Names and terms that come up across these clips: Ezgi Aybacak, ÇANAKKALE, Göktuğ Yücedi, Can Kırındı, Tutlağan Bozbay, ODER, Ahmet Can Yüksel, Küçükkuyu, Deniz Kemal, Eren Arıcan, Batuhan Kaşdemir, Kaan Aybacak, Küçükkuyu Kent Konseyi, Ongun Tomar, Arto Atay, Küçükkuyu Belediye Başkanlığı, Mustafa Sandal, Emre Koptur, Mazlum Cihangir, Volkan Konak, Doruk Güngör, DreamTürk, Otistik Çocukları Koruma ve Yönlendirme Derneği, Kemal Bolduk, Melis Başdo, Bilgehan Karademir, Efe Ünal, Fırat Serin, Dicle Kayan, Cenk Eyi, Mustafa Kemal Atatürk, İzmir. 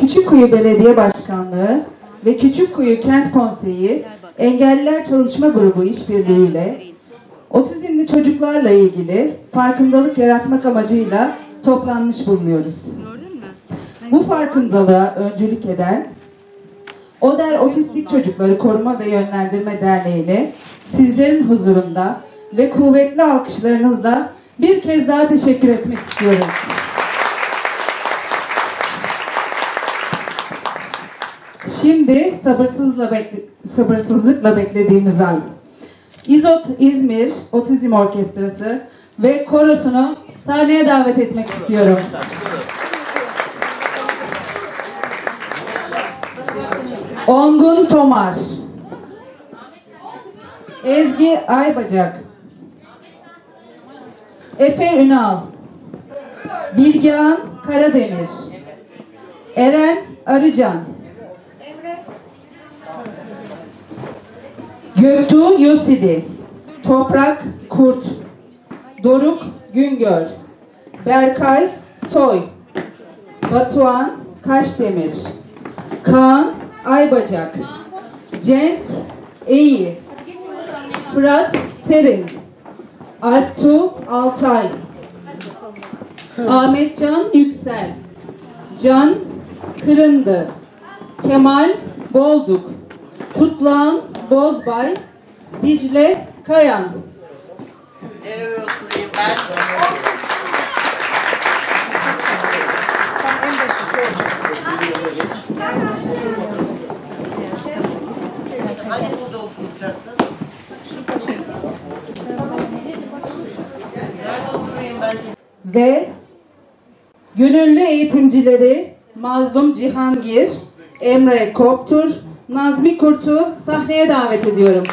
Küçükkuyu Belediye Başkanlığı ve Küçükkuyu Kent Konseyi Engelliler Çalışma Grubu işbirliğiyle otizmli çocuklarla ilgili farkındalık yaratmak amacıyla toplanmış bulunuyoruz. Bu farkındalığa öncülük eden ODER Otistik Çocukları Koruma ve Yönlendirme Derneği'ne sizlerin huzurunda ve kuvvetli alkışlarınızla bir kez daha teşekkür etmek istiyorum. Şimdi sabırsızlıkla beklediğimiz an. İzot İzmir Otizm Orkestrası ve korosunu sahneye davet etmek istiyorum. Ongun Tomar, Ezgi Aybacak, Efe Ünal, Bilgehan Karademir, Eren Arıcan, Göktuğ Yücedi, Toprak Kurt, Doruk Güngör, Berkay Soy, Batuhan Kaşdemir, Kaan Aybacak, Cenk Eyi, Fırat Serin, Arto Atay, Ahmet Can Yüksel, Can Kırındı, Kemal Bolduk, Tutlağan Bozbay, Dicle Kayan. Ve gönüllü eğitimcileri Mazlum Cihangir, Emre Koptur, Nazmi Kurt'u sahneye davet ediyorum.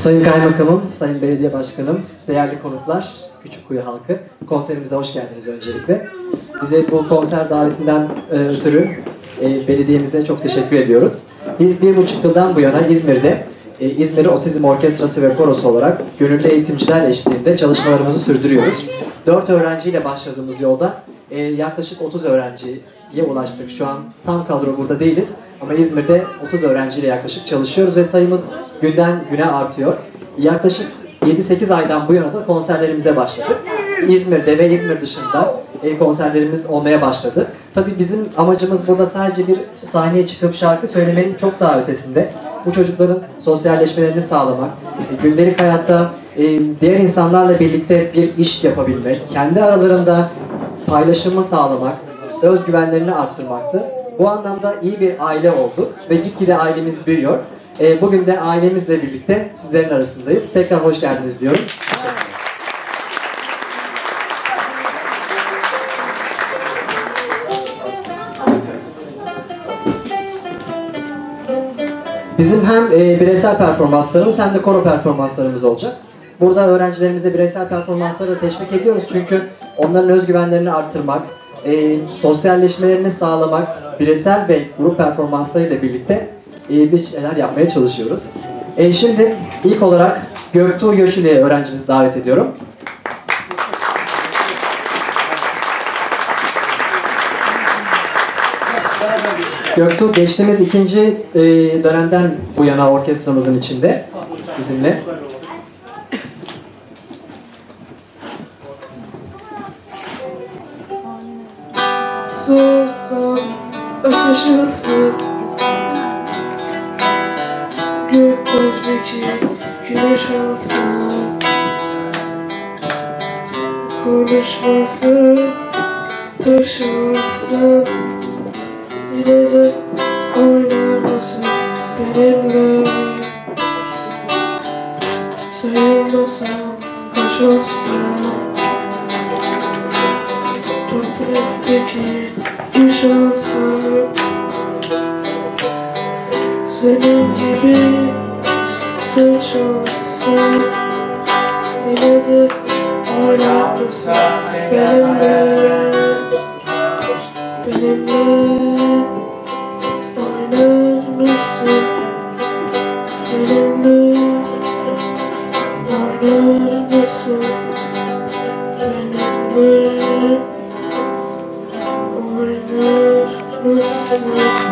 Sayın Kaymakamım, Sayın Belediye Başkanım, değerli konuklar, Küçükkuyu halkı, konserimize hoş geldiniz öncelikle. Bize bu konser davetinden ötürü belediyemize çok teşekkür ediyoruz. Biz 1,5 yıldan bu yana İzmir'de İzmir Otizm Orkestrası ve Korosu olarak gönüllü eğitimciler eşliğinde çalışmalarımızı sürdürüyoruz. 4 öğrenciyle başladığımız yolda yaklaşık 30 öğrenciye ulaştık. Şu an tam kadro burada değiliz ama İzmir'de 30 öğrenciyle yaklaşık çalışıyoruz ve sayımız günden güne artıyor. Yaklaşık 7-8 aydan bu yana da konserlerimize başladık. İzmir'de ve İzmir dışında konserlerimiz olmaya başladı. Tabii bizim amacımız burada sadece bir sahneye çıkıp şarkı söylemenin çok daha ötesinde. Bu çocukların sosyalleşmelerini sağlamak, gündelik hayatta diğer insanlarla birlikte bir iş yapabilmek, kendi aralarında paylaşımı sağlamak, özgüvenlerini arttırmaktı. Bu anlamda iyi bir aile olduk ve gitgide ailemiz büyüyor. Bugün de ailemizle birlikte sizlerin arasındayız. Tekrar hoş geldiniz diyorum. Bizim hem bireysel performanslarımız hem de koro performanslarımız olacak. Burada öğrencilerimize bireysel performansları da teşvik ediyoruz çünkü onların özgüvenlerini arttırmak, sosyalleşmelerini sağlamak, bireysel ve grup performanslarıyla birlikte bir şeyler yapmaya çalışıyoruz. Şimdi ilk olarak Göktuğ Yücedi'ye öğrencimizi davet ediyorum. Göktuğ geçtiğimiz 2. dönemden bu yana orkestramızın içinde bizimle. Su, su, öteşi su. Göktuğ'daki güneş olsun. Konuşması, taş olsun. Gidecek oynamasın benimle. Sayılmasam kaç olsun. Topraktaki düş olsun. Senin gibi suç olsun. Gidecek oynamasın benimle. Benimle.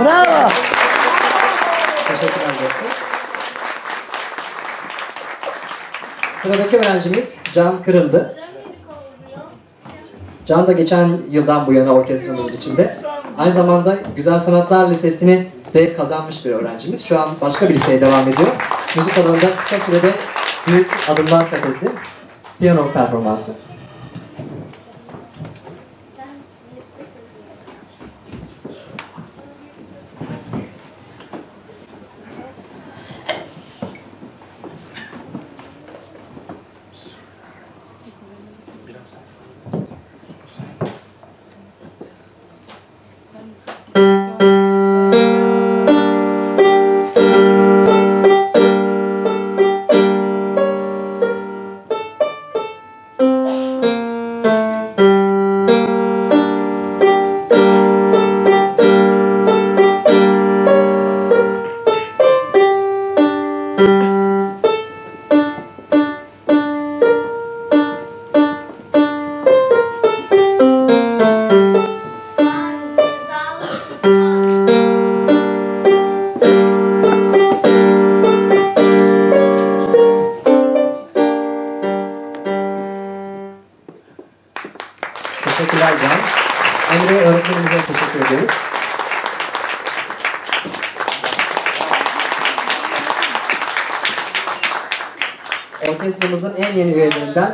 Bravo! Teşekkürler Göktuğ. Sıradaki öğrencimiz Can Kırındı. Can da geçen yıldan bu yana orkestramızın içinde. Aynı zamanda Güzel Sanatlar Lisesi'ni de kazanmış bir öğrencimiz. Şu an başka bir liseye devam ediyor. Müzik alanında kısa sürede büyük adımlar kat etti. Piyano performansı.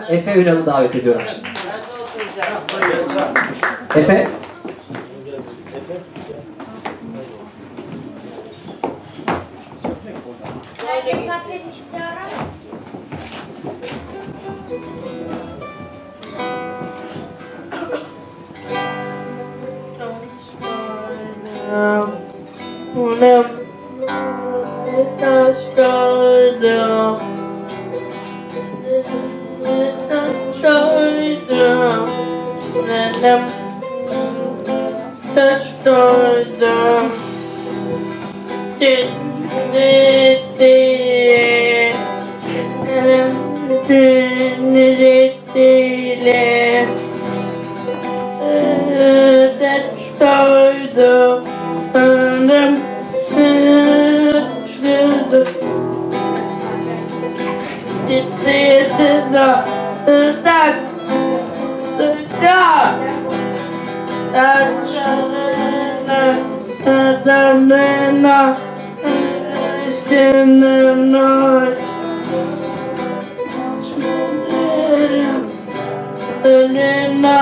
Efe Ünal'ı davet ediyorum şimdi. Efe. Yap. Taç doğdum. Dedi. Seni reddiyle. Taç doğdum. Öldüm. Sıçradım. Ciddi sızla. Sırtak. Sırtak. Saçlarına, saçlarına, üstümüne ölüme,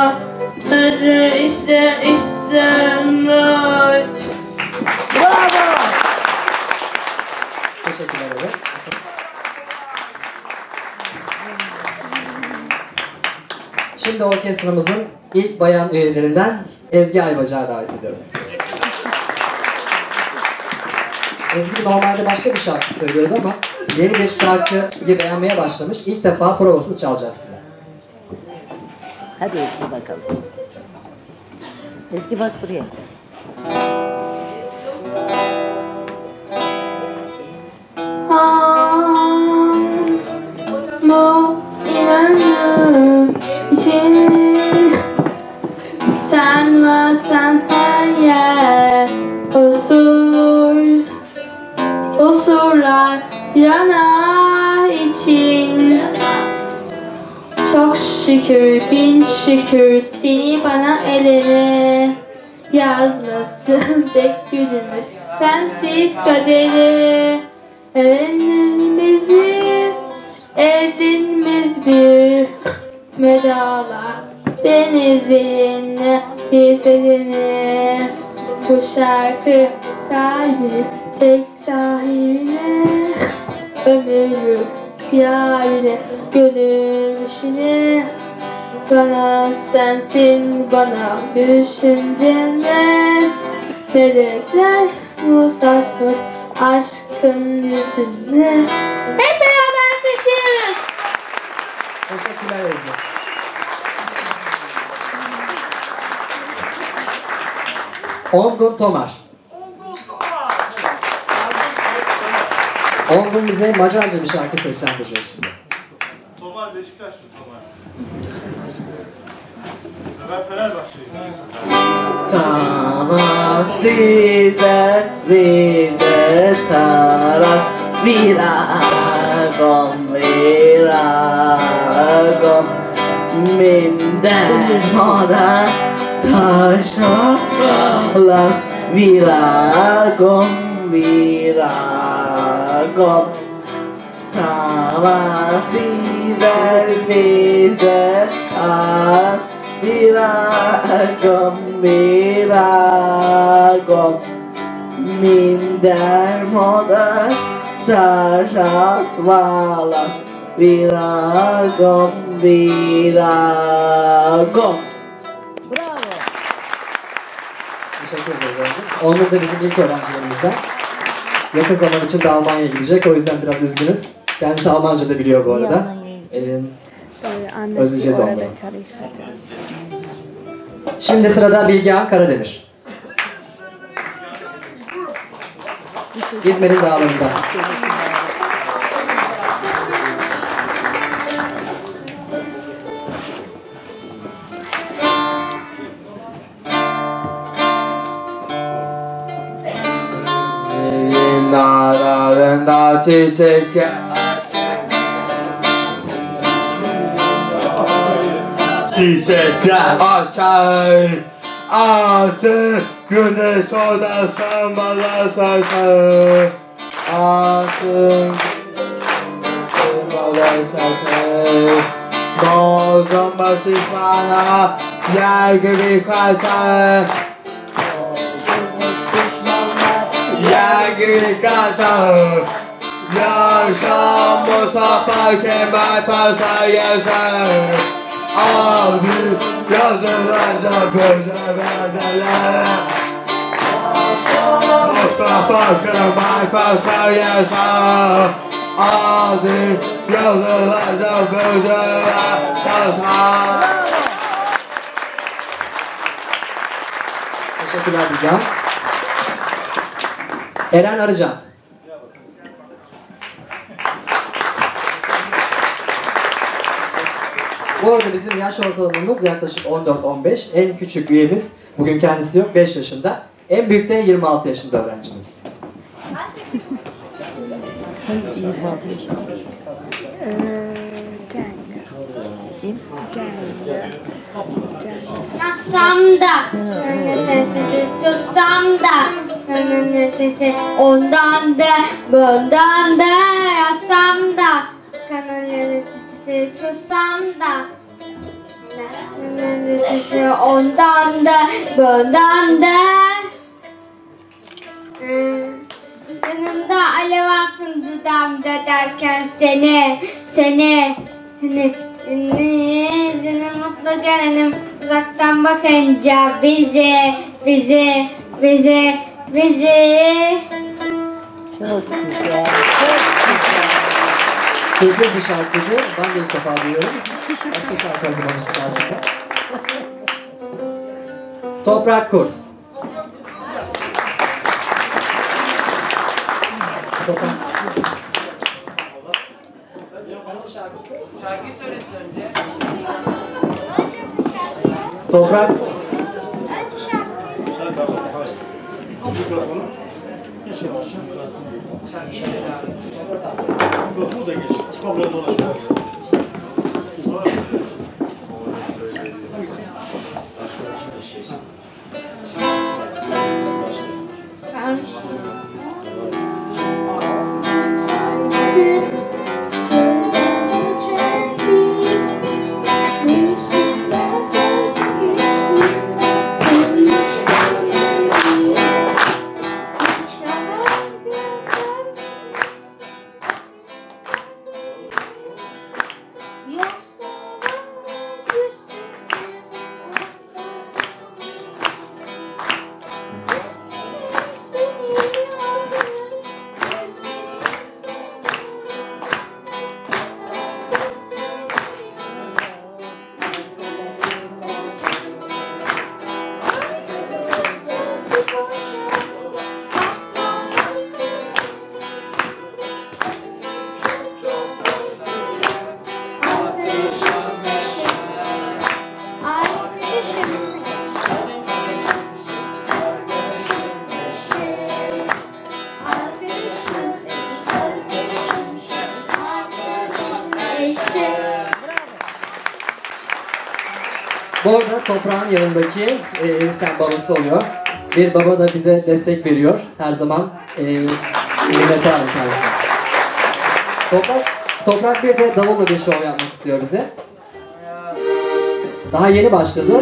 ölü istemez. Bravo! Teşekkürler efendim. Şimdi orkestramızın ilk bayan üyelerinden Ezgi Aybacak'a davet ediyorum. Ezgi normalde başka bir şarkı söylüyordu ama yeni bir şarkıyı beğenmeye başlamış. İlk defa provasız çalacağız size. Hadi Ezgi bakalım. Ezgi bak buraya. Bu inanın için sen varsan her yer usul, usullar yanar için. Çok şükür, bin şükür seni bana elene yazlasın tek gülümüz sensiz kaderi. Elimizi edinmez bir medala. Denizin hissedini bu şarkı kalbi tek sahibine ömürlük yarine gönül işine bana sensin bana gülüşüm cennet melekler bu saçmış aşkın yüzüne hep beraber taşırız. Teşekkürler Ezgi. Ongun Tomar. Ongun bize Macarca bir şarkı seslendirecek şimdi. Tomar Beşiktaşlı Tomar. Ben Fenerbahçeliyim. Tamam size, bize tarak viragom, viragom minden moda taşa las viragom viragom tavasizer vizer as viragom viragom minder moda taşa las viragom viragom. Onur da bizim ilk öğrencilerimizden. Yakın zaman için de Almanya'ya gidecek. O yüzden biraz üzgünüz. Kendisi Almanca da biliyor bu arada. Özleyeceğiz onu. Şimdi sırada Bilgehan Karademir. İzmir'in dağlarında. Dağlarında çiçek çiçekler açar artık güneş odasın bana saçar artık güneş odasın saçar bozun basit bana yer gibi kaçar. Yergiri kaçar, yaşa Mustafa Kemal Paşa yaşar. Abi yazılacak gözle verdeler. Yaşa Mustafa Kemal Paşa yaşar. Abi yazılacak gözle verdeler. Teşekkürler diyeceğim. Eren Arıcan. Bu arada bizim yaş ortalamamız yaklaşık 14-15. En küçük üyemiz, bugün kendisi yok, 5 yaşında. En büyük de 26 yaşında öğrencimiz. Masamda nefesi, sustamda nefesi, ondan da, bundan da, yasamda nefesi, sustamda nefesi, ondan da, bundan da. Yanımda alev alsın dudamda derken seni canım mutlu görelim, uzaktan bakınca bizi. Çok güzel, çok güzel. Bir şarkıyı ben de ilk defa duyuyorum. Başka şarkı hazırlamışız aslında. Toprak Kurt. Şarkıyı söylesin önce. Toprak. Toprağın yanındaki evliken babası oluyor. Bir baba da bize destek veriyor. Her zaman minnete alın kendisi. Toprak bir de davulla bir şov yapmak istiyor bize. Daha yeni başladı.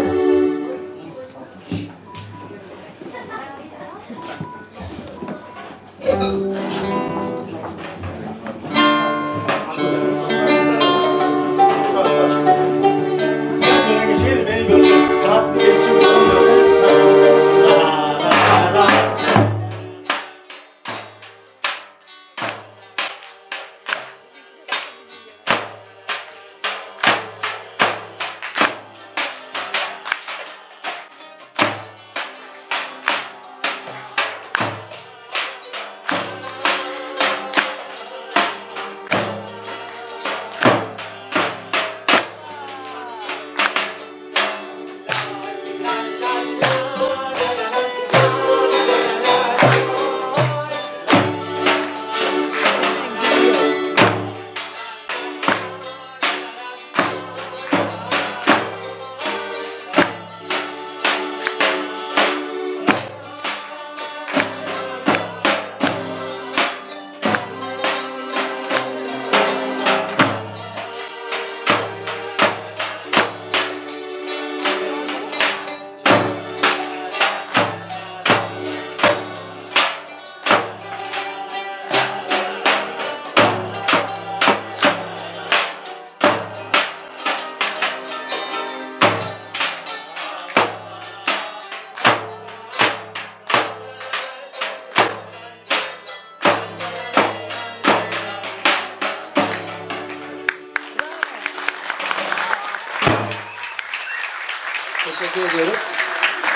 Teşekkür ediyoruz.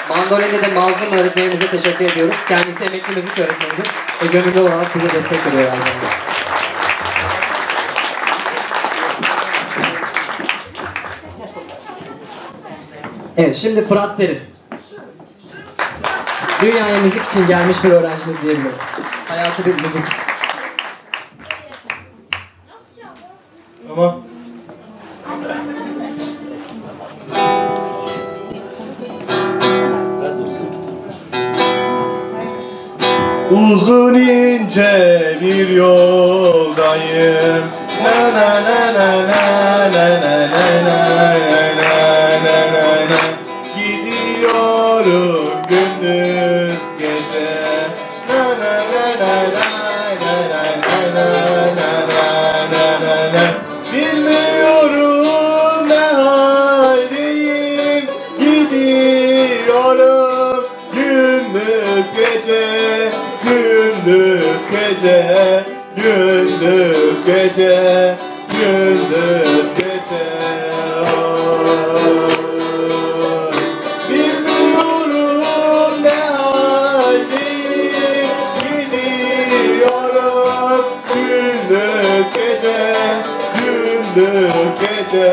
Mandolin'de de Mazlum öğretmenimize teşekkür ediyoruz. Kendisi emekli müzik öğretmenimiz ve gönüllü olarak size destek veriyor aynı zamanda. Evet, şimdi Fırat Serin. Dünyaya müzik için gelmiş bir öğrencimiz diyebiliriz. Hayatı bir müzik. Tamam. Uzun ince bir yoldayım. Na na na na na na na na na. Gündüz gece, gündüz gece. Bilmiyorum ne haldeyim, gidiyorum. Gündüz gece, gündüz gece,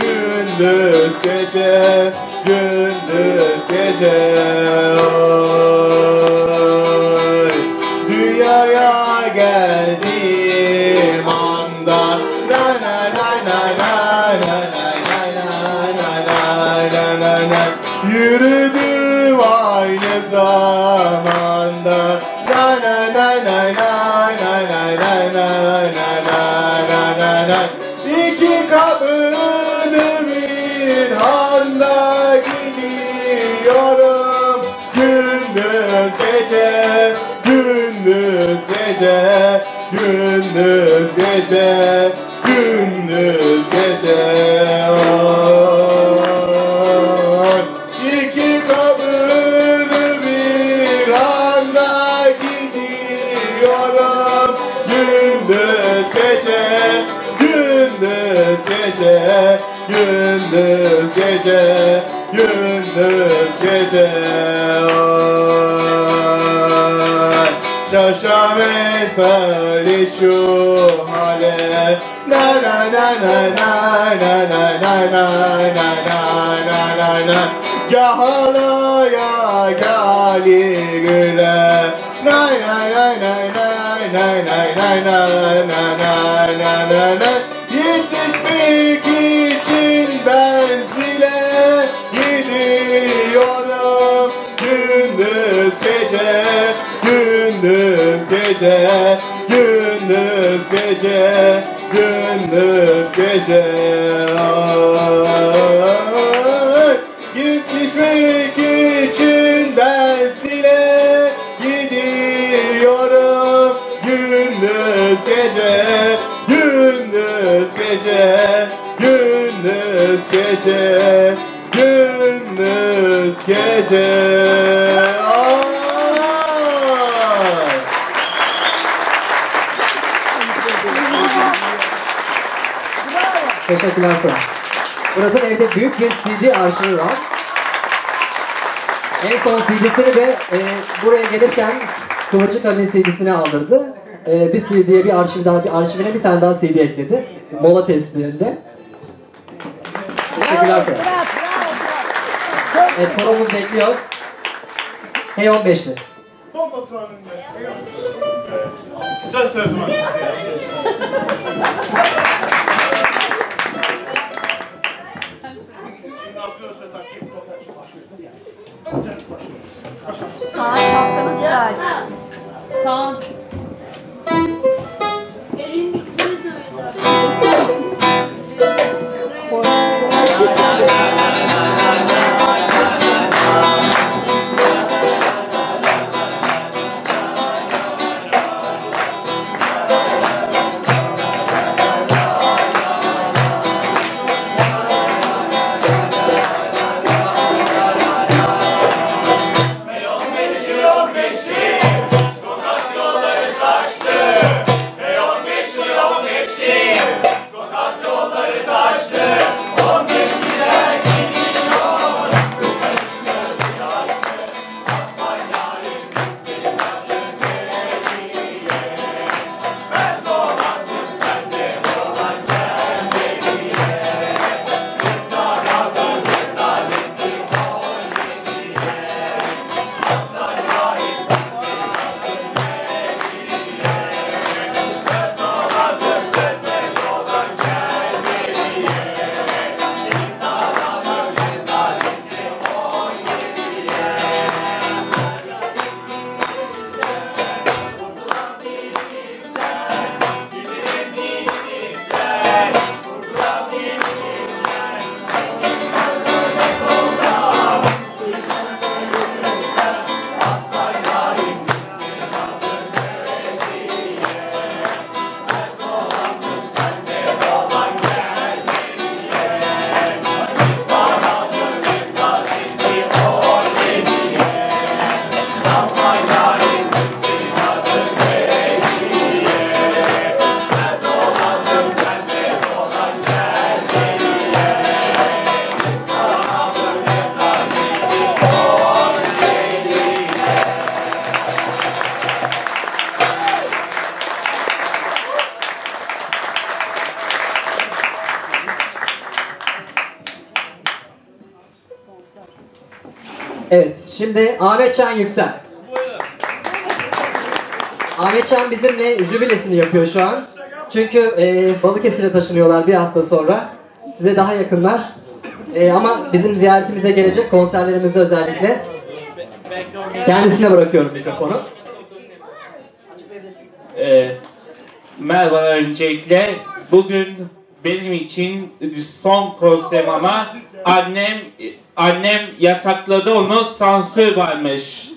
gündüz gece, gündüz gece. Gündüz gece, gündüz gece. İki kabını bir anda gidiyorum. Gündüz gece, gündüz gece, gündüz gece, gündüz gece. Şaşa mesali şu hale. Na na na na na na na na na na na. Ya hala ya gali güle. Na na na na na na na na na na na. Yetişmek için ben zile gidiyorum. Gündüz gece, gündüz gece, gündüz gece, gündüz gece. Yetişmek için ben size gidiyorum. Gündüz gece, gündüz gece, gündüz gece, gündüz gece. Teşekkürler Fırat. Fırat'ın evde büyük bir CD arşivi var. En son CD'sini de buraya gelirken Kıvırcık Ali'nin CD'sini aldırdı. Bir CD'ye bir arşiv daha, bir arşivine bir tane daha CD ekledi. Mola testlerinde. Teşekkürler Fırat. Evet, konumuz bekliyor. Hey 15'li. Bomba tuhanında. Güzel sevdim abi. Kaan. Evet, şimdi Ahmet Can Yüksel. Ahmet Can bizimle jübilesini yapıyor şu an. Çünkü Balıkesir'e taşınıyorlar bir hafta sonra. Size daha yakınlar. Ama bizim ziyaretimize gelecek, konserlerimizde özellikle. Kendisine bırakıyorum mikrofonu. Merhaba öncelikle. Bugün benim için son konserim ama annem yasakladı, onu sansür varmış.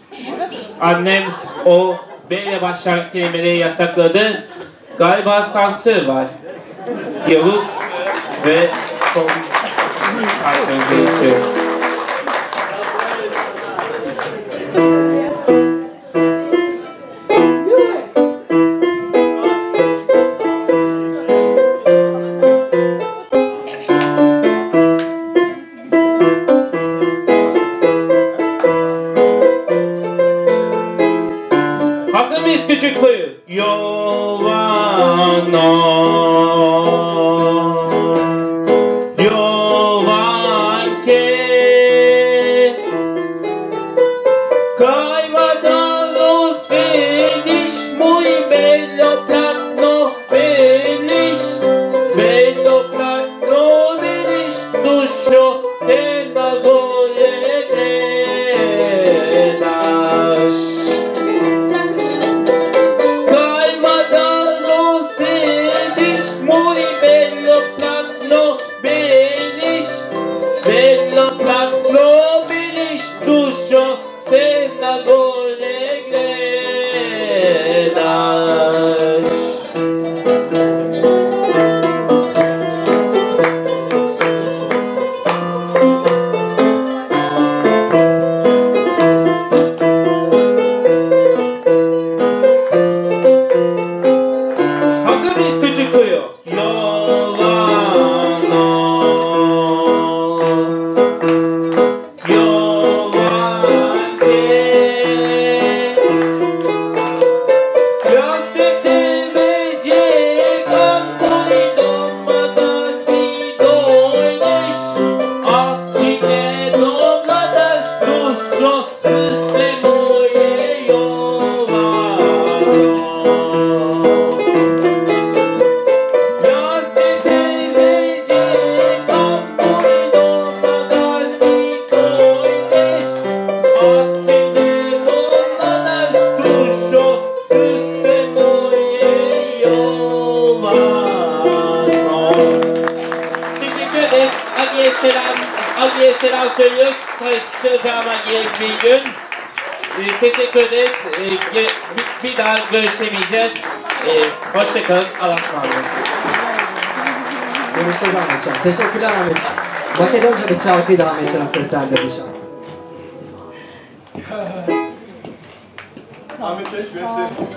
Annem o B ile başlayan kelimeleri yasakladı. Galiba sansür var. Yavuz ve son parçamızı geçiyoruz. Teşekkürler Ahmet. Makedonca bir şarkıyı da Ahmet Can'ın seslendirdiği şarkı. Ahmet Bey, ben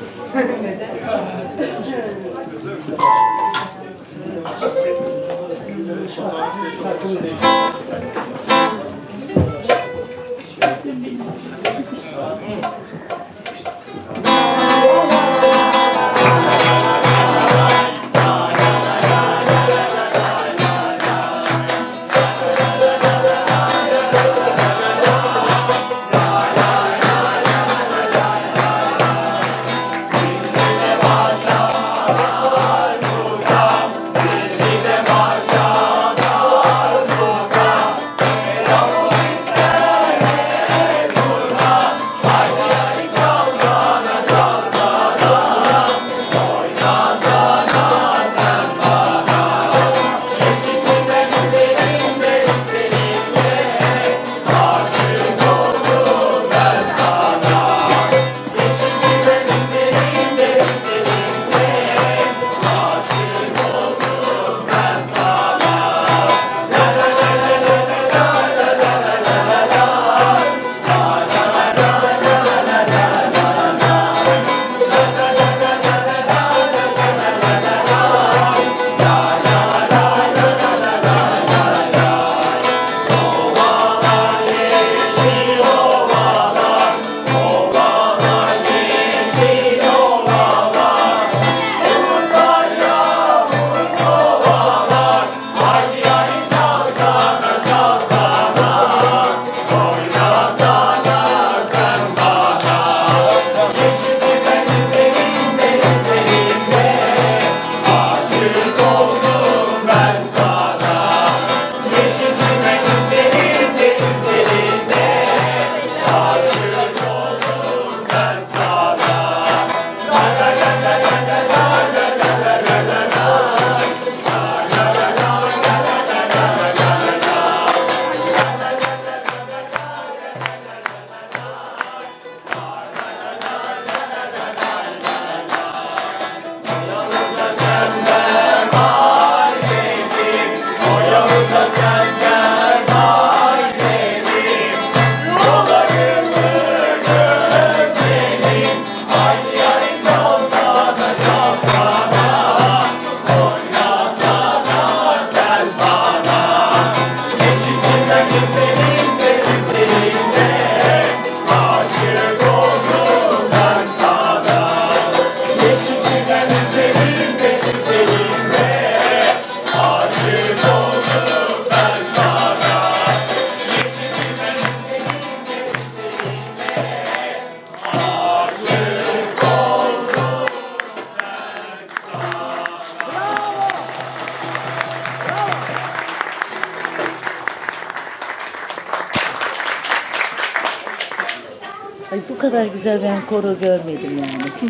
kadar güzel ben koro görmedim yani.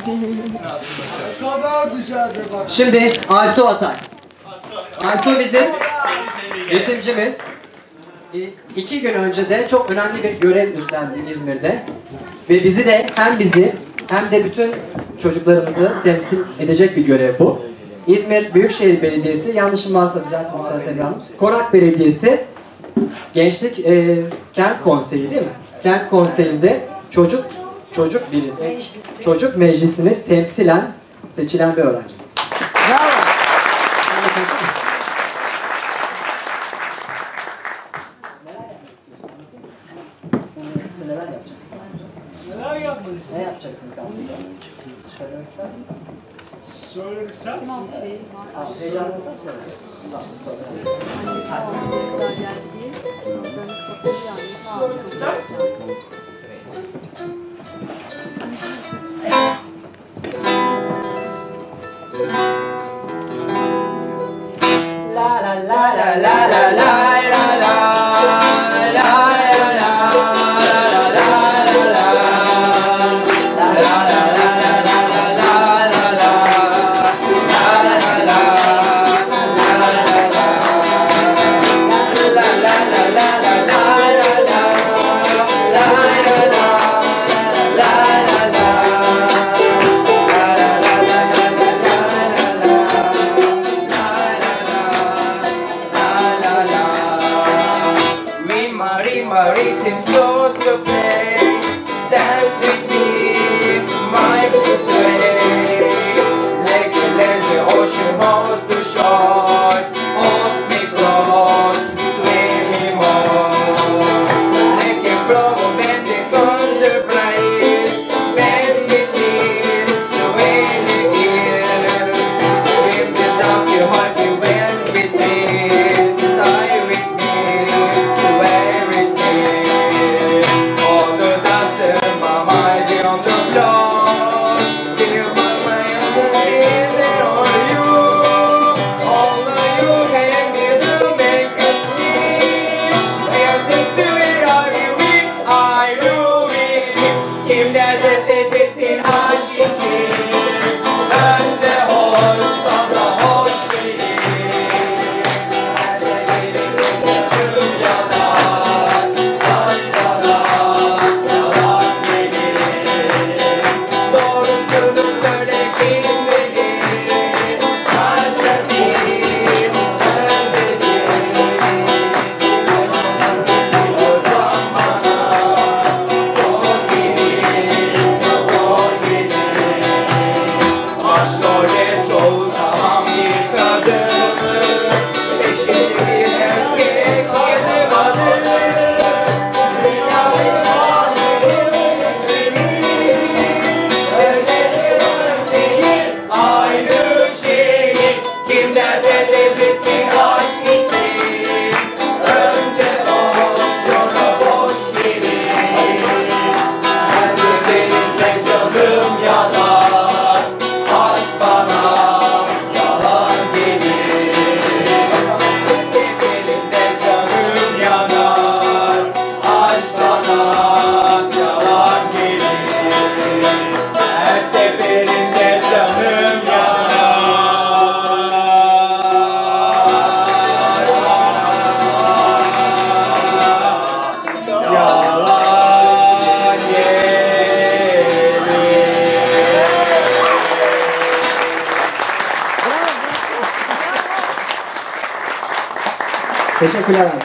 Şimdi Arto Atay. Arto bizim yetimcimiz. 2 gün önce de çok önemli bir görev üstlendi İzmir'de. Ve bizi de hem bizi hem de bütün çocuklarımızı temsil edecek bir görev bu. İzmir Büyükşehir Belediyesi, yanlışım varsa düzeltin, Konak Belediyesi Gençlik Kent Konseyi değil mi? Kent Konseyi'nde çocuk meclisini temsilen seçilen bir öğrencimiz. Bravo. Teşekkürler artık.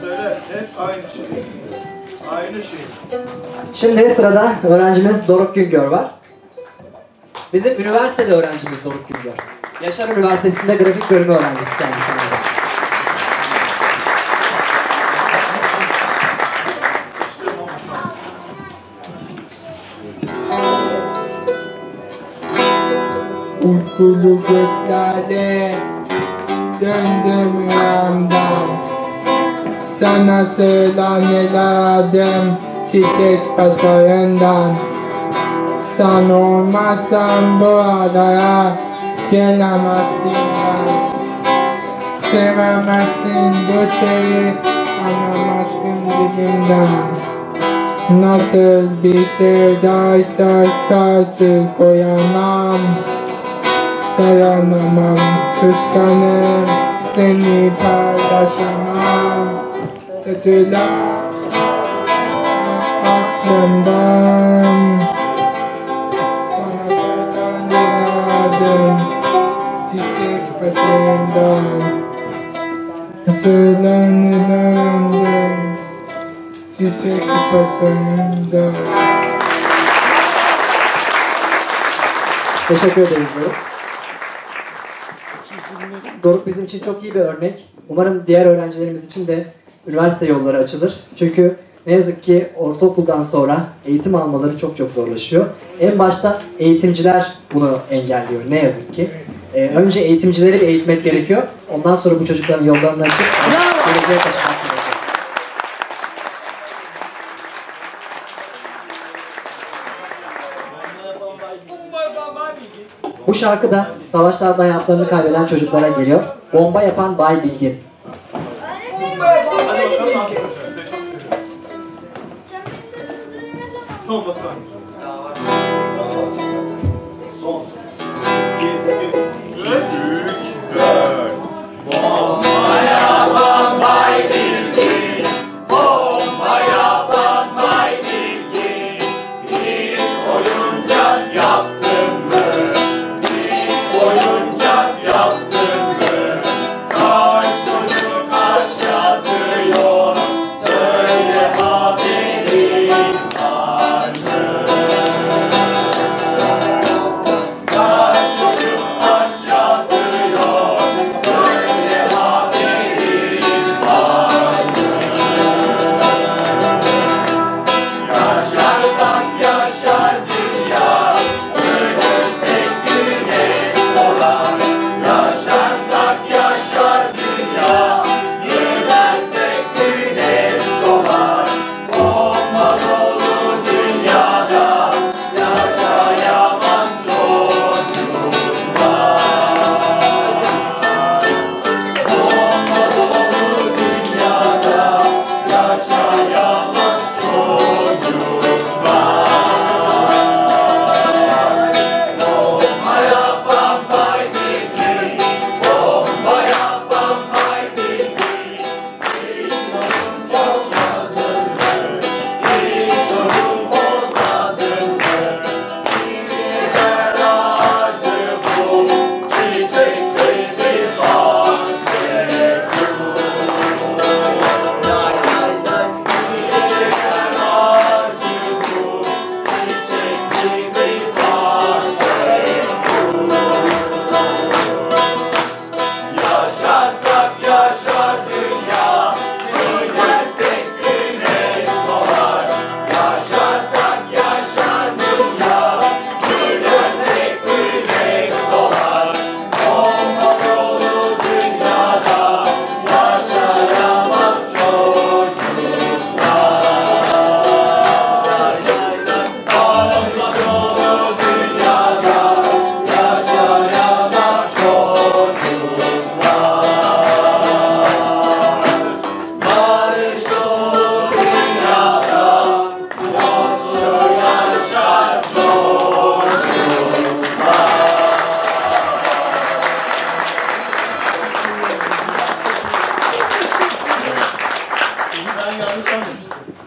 Söyle, hep aynı şey. Aynı şey. Şimdi sırada öğrencimiz Doruk Güngör var. Bizim üniversitede öğrencimiz Doruk Güngör. Yaşar Üniversitesi'nde grafik bölümü öğrencisi kendisi. Uykulu gözlerle döndüm yandan, sana söylen eladım çiçek pasarından. Sen olmazsan bu adaya gelemezsin ben, sevemezsin bu şeyi anlamazsın dilinden. Nasıl bir sevdaysa karşı koyamam, dayanamam, kıskanır, seni paylaşamam. Satılar aklımdan, sana sevdan yaradım, çiçek basından hazırlanırlandım, çiçek basından. Teşekkür ederiz Doruk. Doruk bizim için çok iyi bir örnek. Umarım diğer öğrencilerimiz için de üniversite yolları açılır. Çünkü ne yazık ki ortaokuldan sonra eğitim almaları çok çok zorlaşıyor. En başta eğitimciler bunu engelliyor ne yazık ki. Önce eğitimcileri bir eğitmek gerekiyor. Ondan sonra bu çocukların yollarını açıp geleceğe taşımak gerekiyor. Bu şarkı da savaşlarda hayatlarını kaybeden çocuklara geliyor. Bomba yapan Bay Bilgin.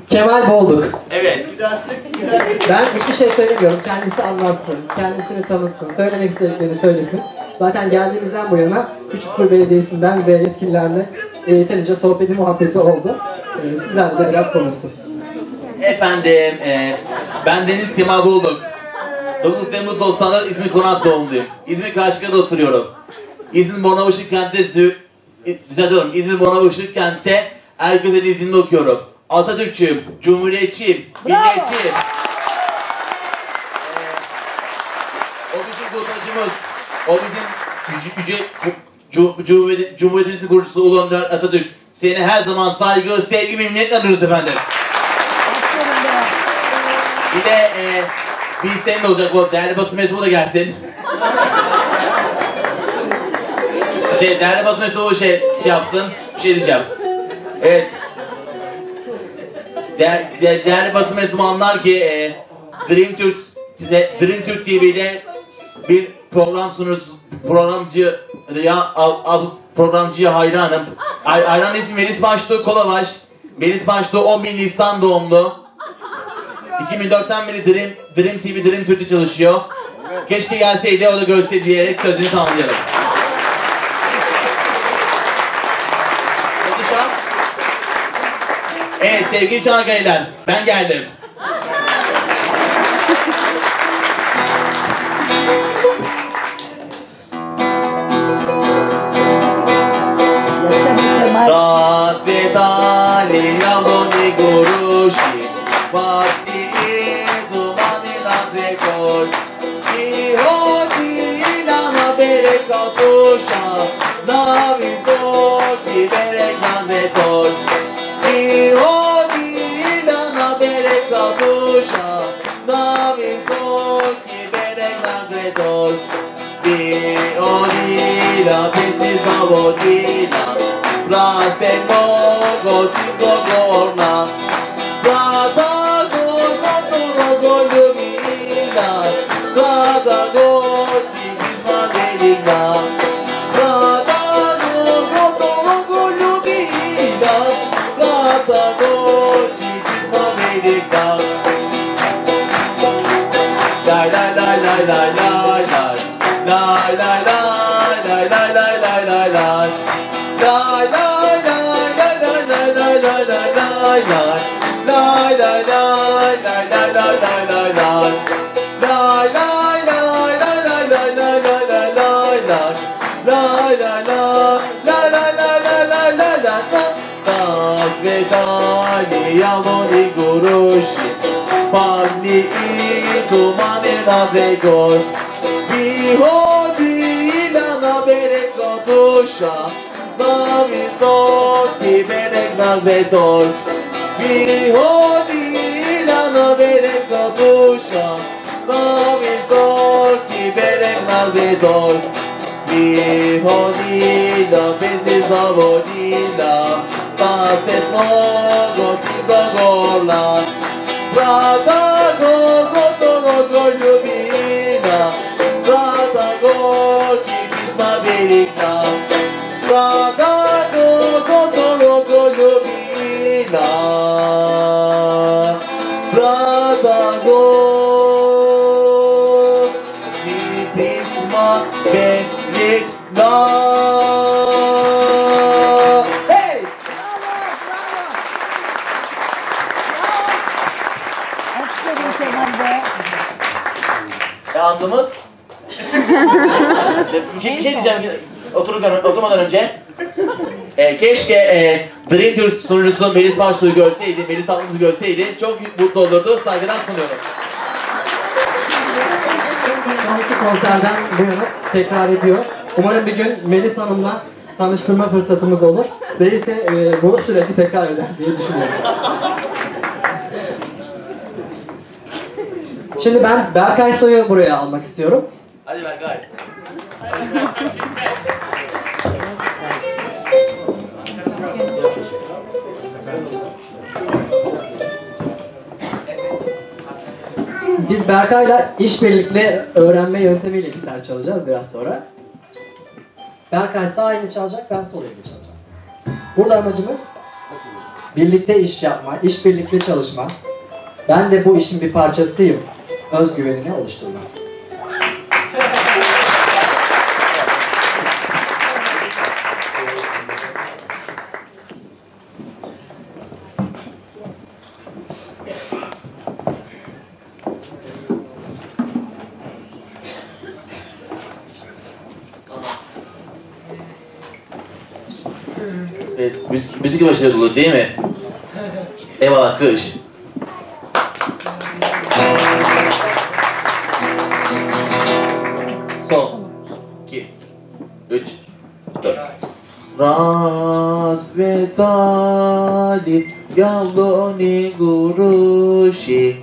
Kemal Bolduk. Evet. Ben hiçbir şey söylemiyorum. Kendisi anlatsın, kendisini tanıtsın, söylemek istediklerini söylesin. Zaten geldiğimizden bu yana Küçükkuyu Belediyesi'nden ve yetkililerle yeterince sohbeti muhabbeti oldu. Sizler de biraz konuşsun. Efendim, ben Deniz Kemal Bolduk. 9 Temmuz 90'da İzmir Konak doğumluyum. İzmir Karşıyaka'da oturuyorum. İzmir Bornavuşluk Kent'te İzmir Bornavuşluk Kent'te Erköse dizinde okuyorum. Atatürkçüyüm, Cumhuriyetçiyim, milliyetçiyim. O bizim kurtacımız, o bizim Cumhuriyetimizin kurucusu olan Atatürk. Seni her zaman saygı, sevgi ve minnetle anıyoruz efendim. Bir de bir isteğim de olacak bu değerli basın mensubu da gelsin. Değerli basın mensubu şey yapsın, bir şey diyeceğim. Evet. Değerli basın mensubu anlar ki DreamTürk TV'de bir program sunucusu, programcıya hayranım. Hayran ismi Melis Başdo Kolabaş. Melis Başdo 11 Nisan doğumlu. 2004'ten beri DreamTürk'te çalışıyor. Keşke gelseydi, o da görseydi diyerek sözünü tamamlayalım. Evet sevgili Çanakkale'den, ben geldim. Melis Başdo'yu görseydi, Melis Hanım'ı görseydi çok mutlu olurdu. Saygıdan sunuyorum. Sonraki konserden bunu tekrar ediyor. Umarım bir gün Melis Hanım'la tanıştırma fırsatımız olur. Değilse bunu sürekli tekrar eder diye düşünüyorum. Şimdi ben Berkay Soy'u buraya almak istiyorum. Hadi Berkay. Biz Berkay'la işbirlikli öğrenme yöntemiyle gitar çalacağız biraz sonra. Berkay sağ elini çalacak, ben sol elini çalacağım. Burada amacımız birlikte iş yapma, işbirlikli çalışma. Ben de bu işin bir parçasıyım. Özgüvenini oluşturma. Müzik başarılı değil mi? Eyvallah kış. Sol. 2, 3, 4. Raz ve talip yaloni guruşi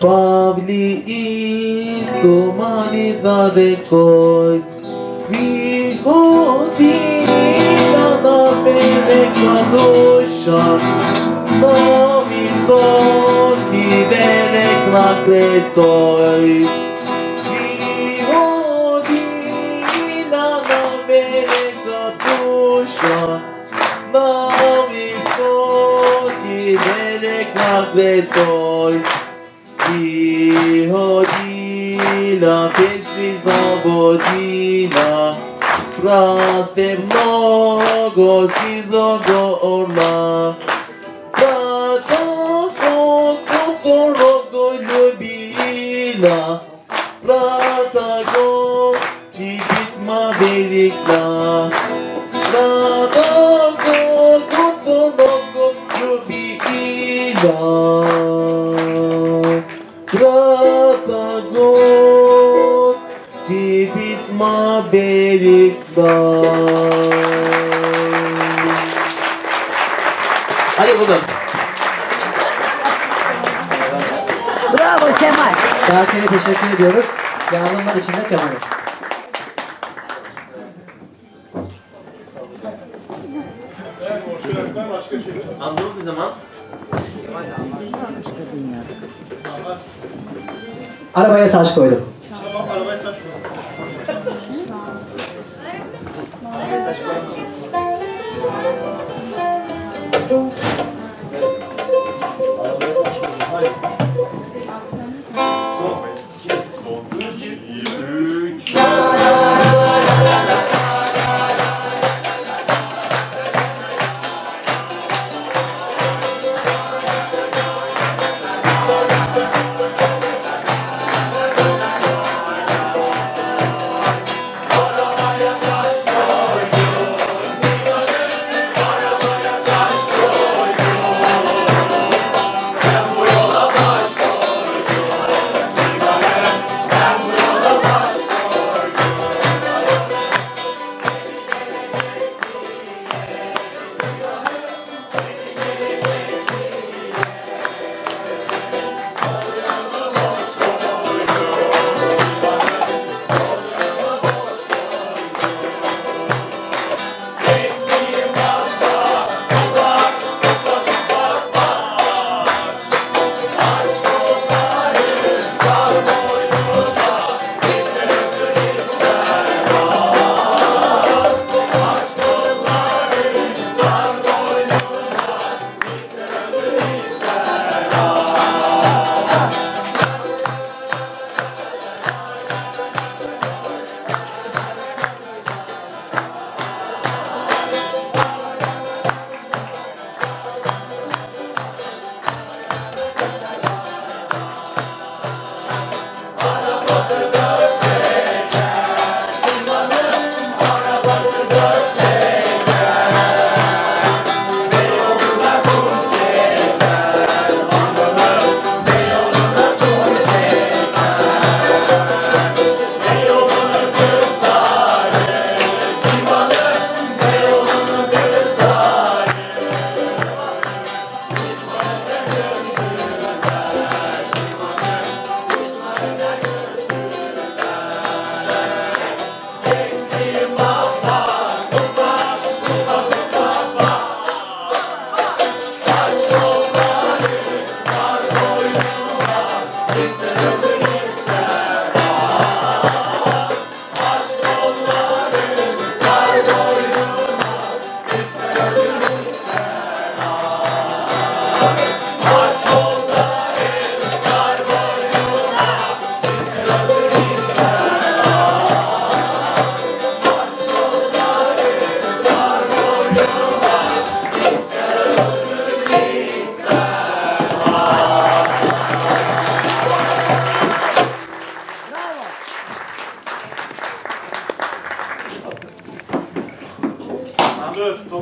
Pavli ilkumani darekoy Vihoti Bebe kaduşa, sol, mi verek nakletoi. Mi odina na verek natusha. Na mi sol, mi verek nakletoi. Mi odina pesli zavodina. Raste mnogo si zogo orla. Pratago çizma velikla. Pratago kutologo yubiila. Pratago çizma velikla. Hadi oğlum. Bravo Kemal. Karakter'e teşekkür ediyoruz. Yanılmalar için de Kemal'e. Anladınız ne zaman? Arabaya taş koydum. Tamam, arabaya taş koydum. Arabaya taş koydum.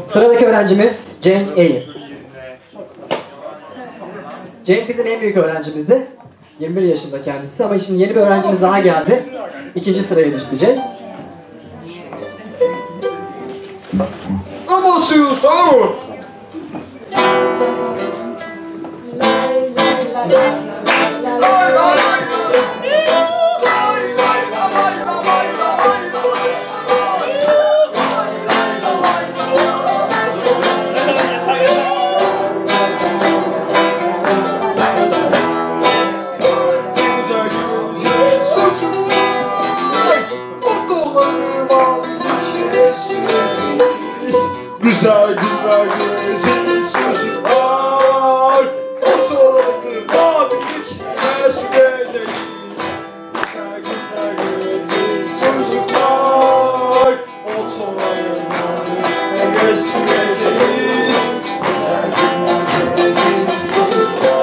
Sıradaki öğrencimiz Cenk Eyi. Cenk bizim en büyük öğrencimizdi. 21 yaşında kendisi ama şimdi yeni bir öğrencimiz daha geldi. İkinci sıraya düştü Cenk. Altyazı Güzel günler göreceğiz çocuklar. Otoğrafı babin içine sürecek. Güzel günler göreceğiz çocuklar. Otoğrafı babin içine süreceğiz. Güzel günler göreceğiz çocuklar.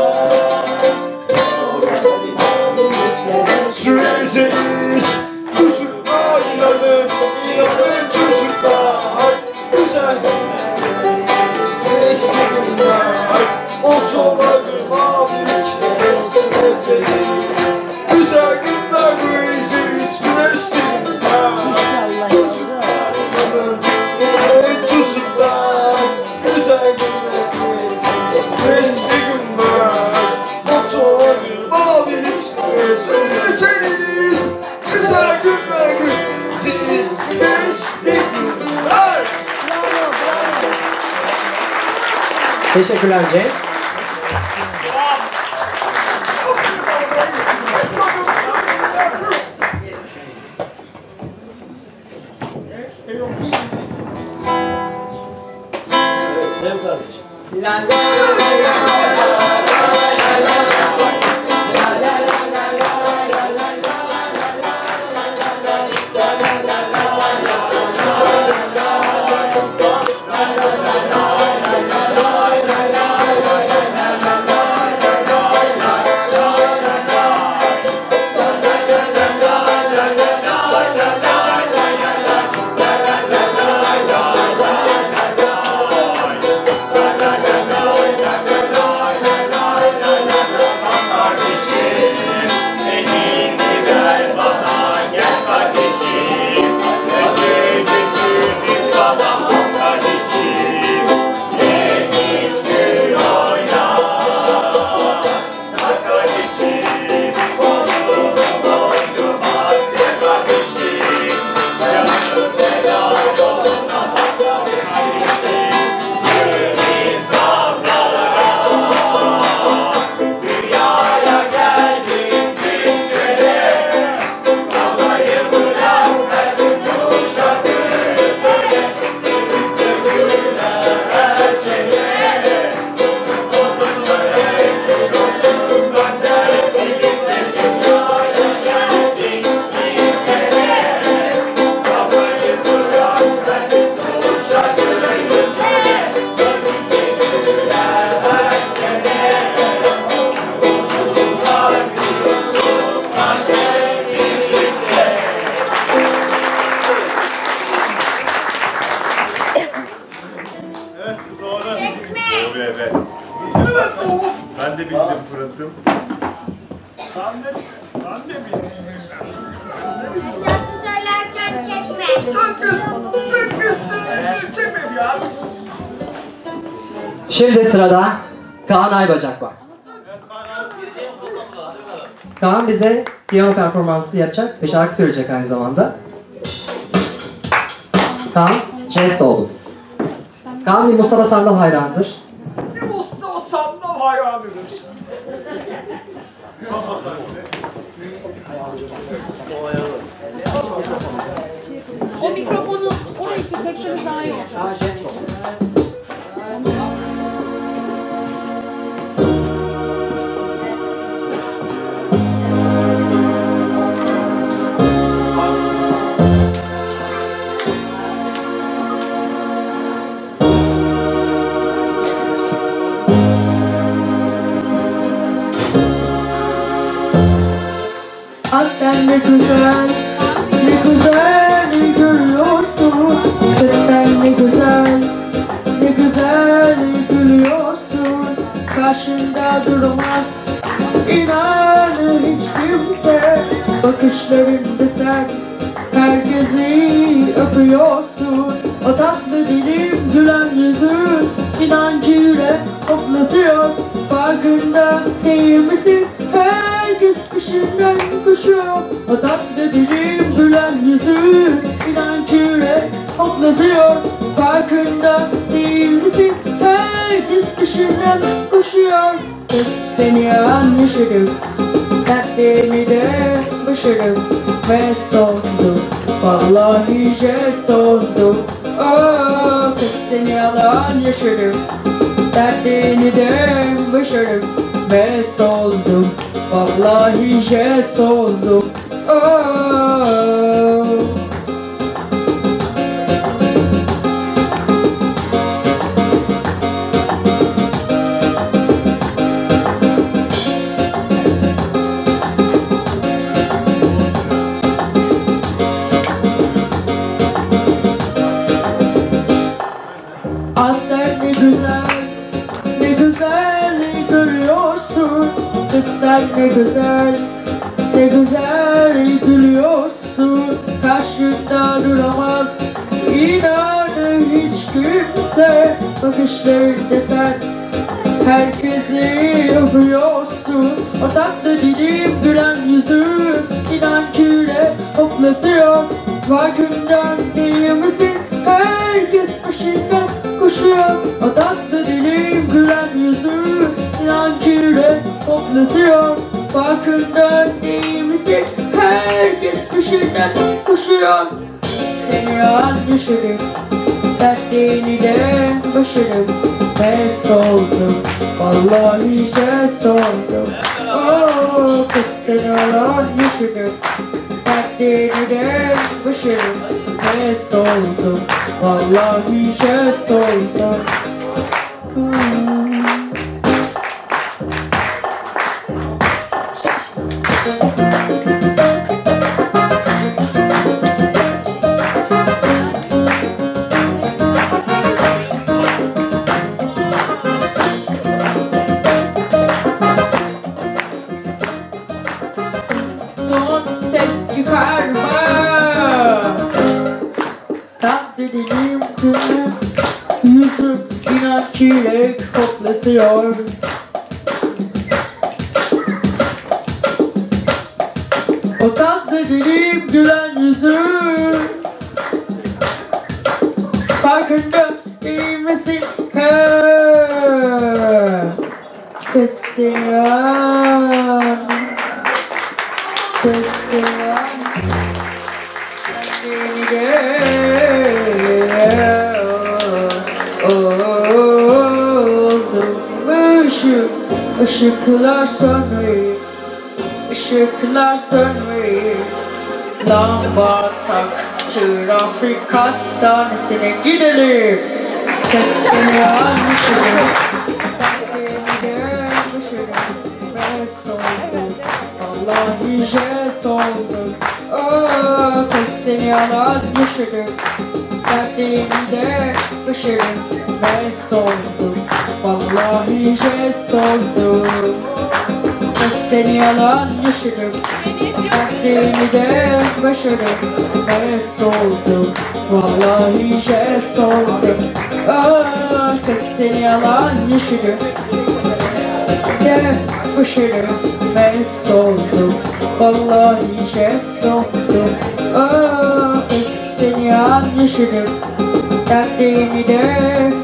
Otoğrafı babin içine süreceğiz. Çocuklar inanın, inanın çocuklar. Güzel günler, eski günler, ot olanı mavinin içine süreceğiz. Güzel günler, güneşimiz, güneşli günler, çocuklar inanır, inanır çocuklar. Güzel günler, güneşli günler, ot olanı mavinin içine süreceğiz. Güzel günler, güneşimiz, güneşli günler. Teşekkürler Cenk. Şimdi sırada Kaan Aybacak var. Kaan bize piyano performansı yapacak ve şarkı söyleyecek aynı zamanda. Kaan, jest oldu. Kaan bir Mustafa Sandal hayranıdır. Bir Mustafa Sandal hayranıdır. O mikrofonu oraya tutacaksanız daha iyi olur. Jest oldu. Sen ne güzel gülüyorsun. Sen ne güzel gülüyorsun. Karşında durmaz, inanır hiç kimse. Bakışlarında sen herkesi öpüyorsun. O tatlı dilim, gülen yüzün, inancı yüreği hoplatıyor. Farkında değil misin? Herkes peşinden koşuyor. O tatlı dilim, gülen yüzün, inancı yüreği hoplatıyor. Farkında değil misin? Herkes peşinden koşuyor. Kız seni anmış edip, tatlı yeniden düşerim ve sondum, vallahi sondum. Oh, kesin yalan yaşarım, dert yeniden düşerim ve sondum, vallahi sondum. Oh. Ne güzel, ne güzel gülüyorsun. Karşında duramaz inanır hiç kimse. Bakışlarında sen herkesi öpüyorsun. O tatlı dilim, gülen yüzüm, inan küle hoplatıyor. Farkından değil misin? Herkes peşinden koşuyor. O tatlı dilim, gülen yüzüm, inan küle hoplatıyor. Farkından değil misin? Herkes peşinden koşuyor. Seni an düşürüm, dertliğini de başarım. Pes oldum, vallahi ses oldum. Oh, kız seni an düşürüm, dertliğini de başarım. Pes oldum, vallahi ses oldum. Hoplatıyor. O tatlı dilim, gülen yüzüm, farkında değil misin? Kestiyan, kestiyan, kestiyan. Işıklar sönmeyip, ışıklar sönmeyip, lamba tak, trafik hastanesine gidelim. Sesini almışım, dertliğimden düşürüm, mest oldum, vallahi jest oldum. Oh, sesini almışım, dertliğimden düşürüm, mest oldum, vallahi jest oldum. Seni yalan düşürüm, dertliğini de başarım. Jest oldum, vallahi jest oldum. Ah, seni yalan düşürüm, de başarım. Jest oldum, vallahi jest oldum. Ah, seni yalan düşürüm, dertliğini de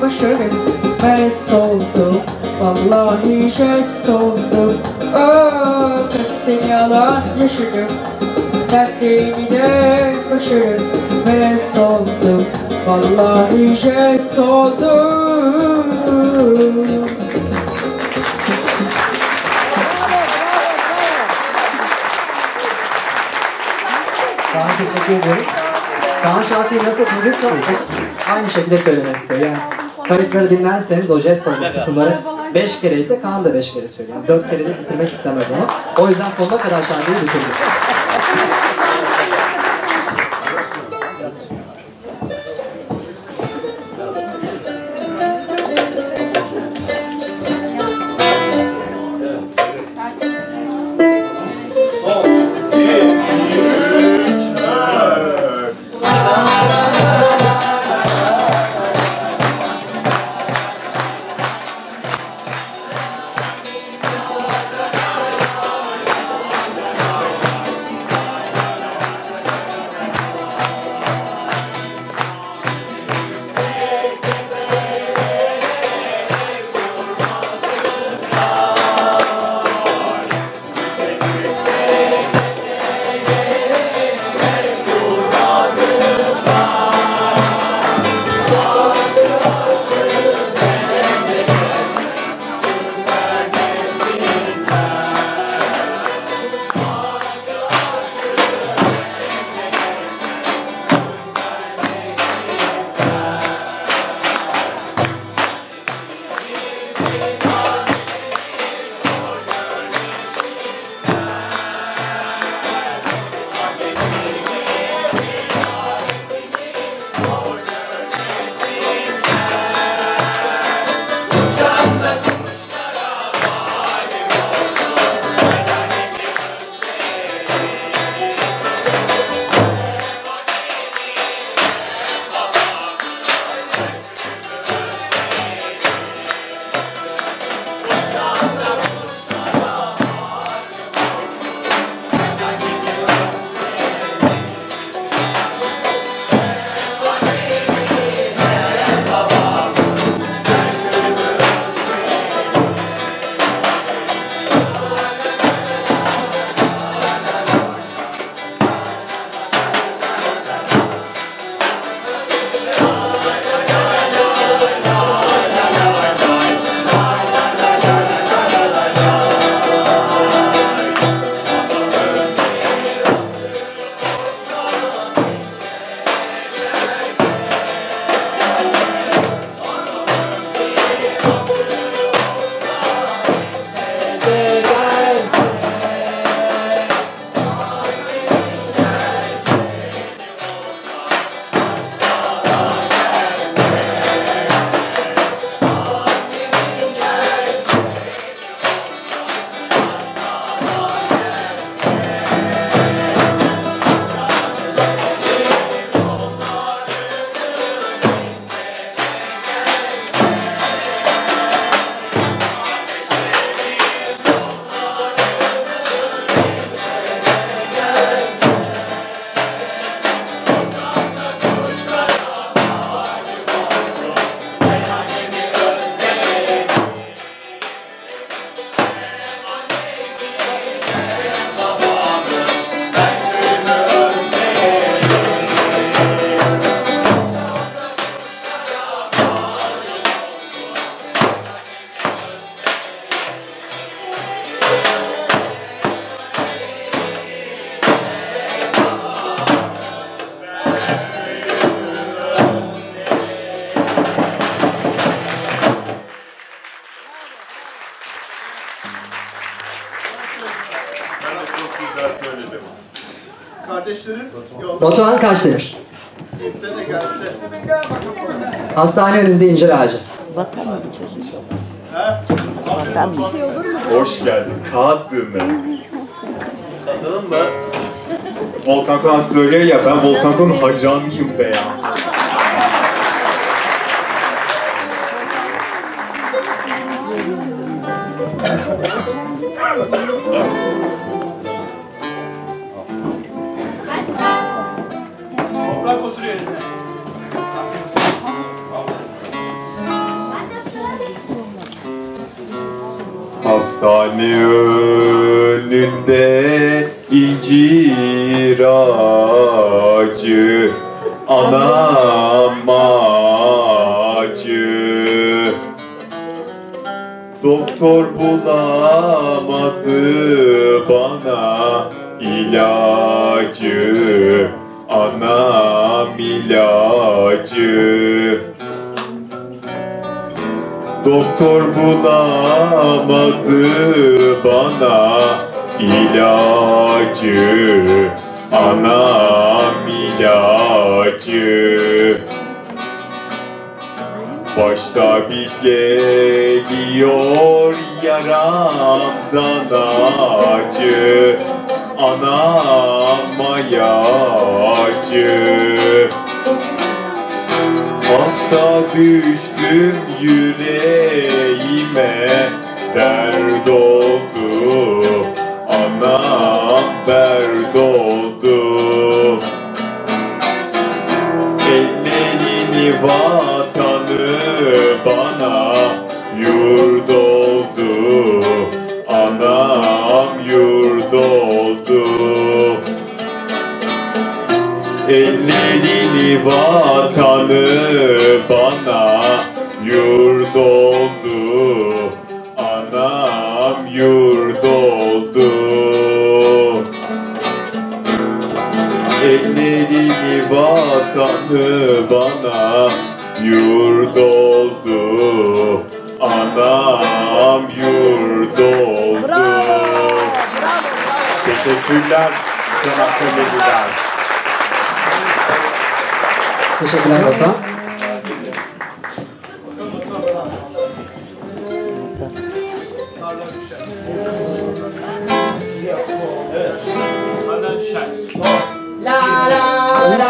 başarım. Mest oldum, vallahi jest oldum. Oh, seni yalan yaşarım, dertliğini de başarım. Mest oldum, vallahi jest oldum. Kaan teşekkür ederim. Kaan şarkıyı nasıl dinleriz? Aynı şekilde söylemek istiyor yani. Kayıtları dinlerseniz o jest olacak kısımları 5 kere ise Kaan da 5 kere söylüyor. 4 kere de bitirmek istemez onu. O yüzden sonuna kadar şarkıyı bitirdik. böyle devam. Kardeşlerim yolda... Batuhan Kaşdemir. Hastane önünde incir ağacı. Bakalım çocuk. Bakalım bir şey olur mu? Hoş geldin. Kağıttığım ben. Kadınım ben. Volkan Konak söylüyor ya, ben Volkan Konak'ın hacanıyım be ya. Toprak oturuyor elinde. Hastane önünde incir ağacı, anam ağacı. Doktor bulamadı bana ilacı, anam ilacı. Doktor bulamadı bana ilacı, anam ilacı. Başta bir geliyor yaramdan acı, anam ayacı. Hasta düştüm yüreğime, dert oldu, anam dert oldu. Ellerini vatanı bana yurt oldu, anam yurt oldu. Ellerini vatanı bana yurt oldu, anam yurt oldu. Ellerini vatanı bana yurt oldu, anam yurt oldu. Bravo, bravo. Teşekkürler, sanatçılar. Teşekkürler Batuhan. La la la la.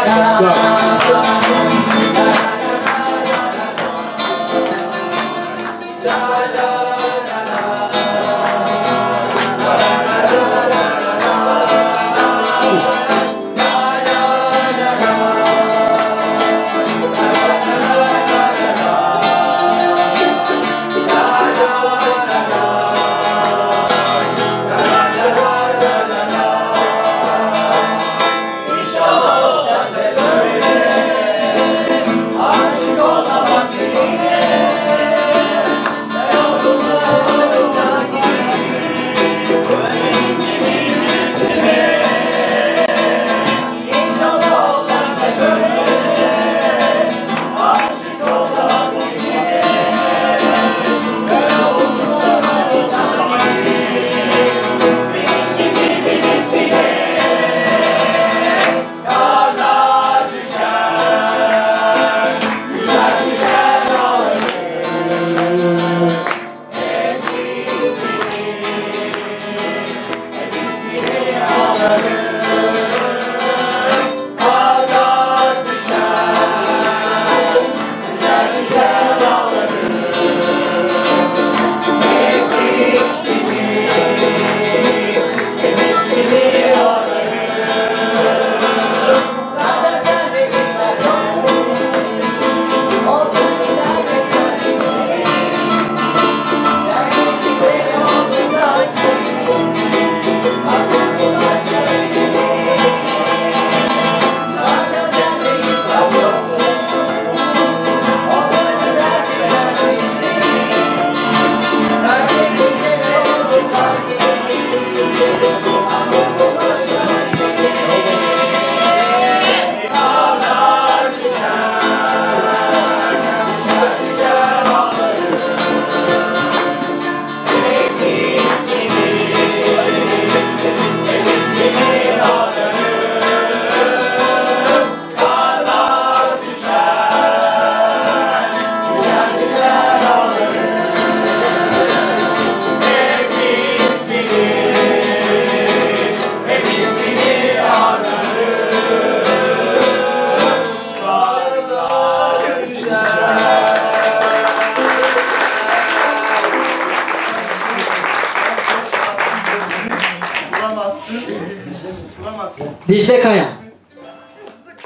Dicle Kayan.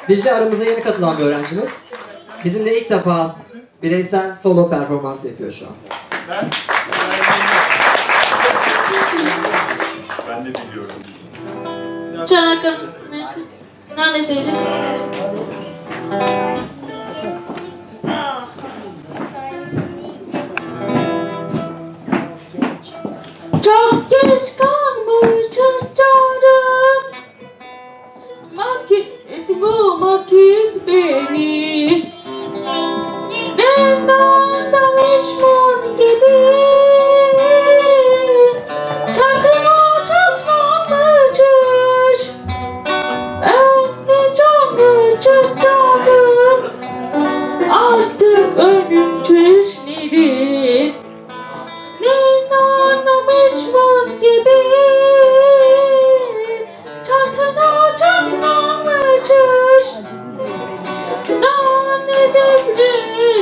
Dicle aramıza yeni katılan bir öğrencimiz. Bizimle ilk defa bireysel solo performans yapıyor şu an. Ben de biliyorum. Çanakkale neredeydi? Çok geç kalmış çarşarım, market bu market beni, neden danışman gibi.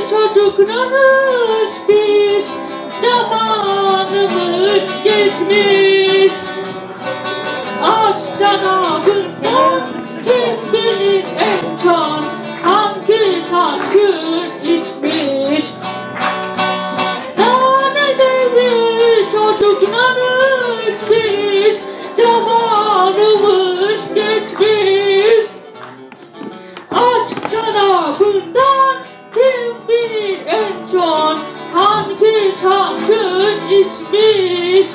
Çocuklarımız biz, zamanımız geçmiş. Aşçana günler, kim bilir en can, hangi takır içmiş. Nane değil çocuklarımız biz, zamanımız geçmiş. Aşçana günler, kim bilir en çok hangi tahtın içmiş.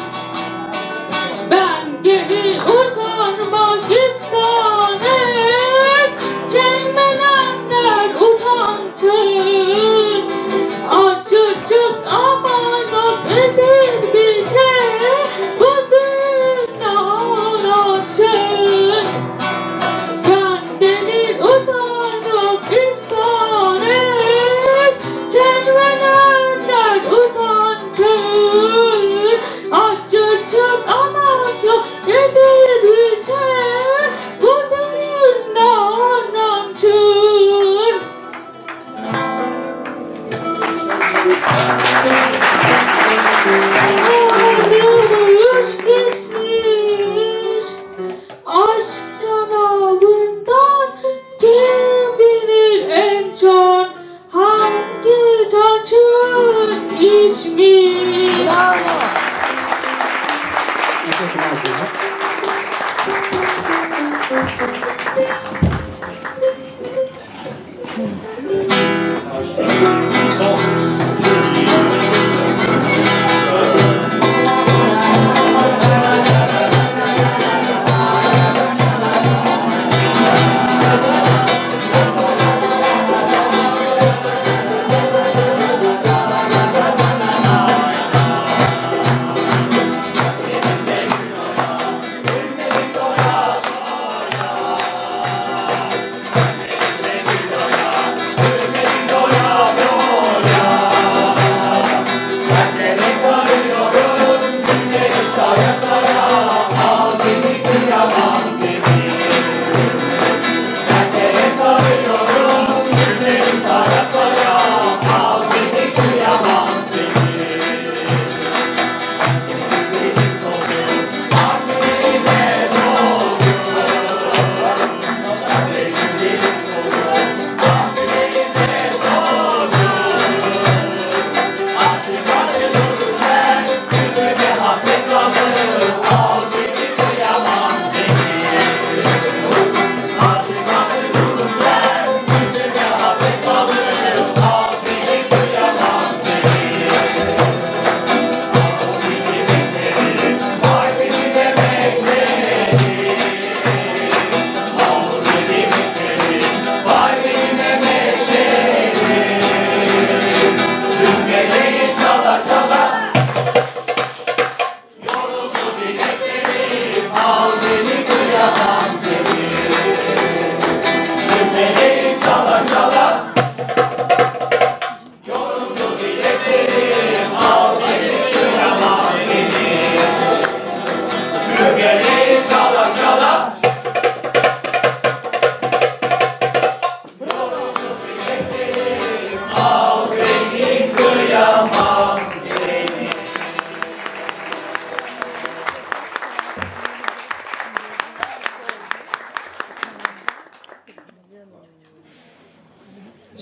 Ben geri utanmak istanem, çekmeyenler utansın. Açıkçık amanak edildice bu dünya arasın. Ben geri utanmak istanem, çekmeyenler utansın. Açıkçık amanak edildice bu dünya anlamsın. Ağlıyormuş geçmiş, aşktan ağlından kim bilir en çok hangi taçın içmiş. Altyazı